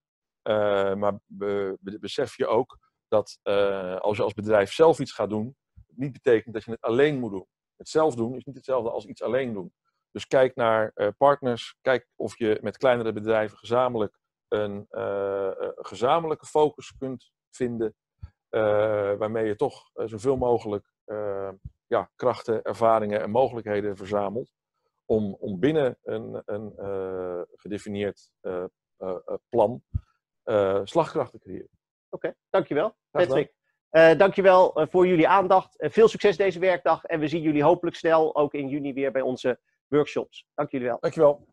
Uh, maar be be besef je ook dat uh, als je als bedrijf zelf iets gaat doen, het niet betekent dat je het alleen moet doen. Het zelf doen is niet hetzelfde als iets alleen doen. Dus kijk naar uh, partners. Kijk of je met kleinere bedrijven gezamenlijk een uh, gezamenlijke focus kunt vinden Uh, waarmee je toch uh, zoveel mogelijk uh, ja, krachten, ervaringen en mogelijkheden verzamelt. Om, om binnen een, een uh, gedefinieerd uh, uh, plan uh, slagkracht te creëren. Oké, okay, dankjewel. Patrick, uh, dankjewel uh, voor jullie aandacht. Uh, veel succes deze werkdag en we zien jullie hopelijk snel ook in juni weer bij onze workshops. Dank jullie wel. Dankjewel.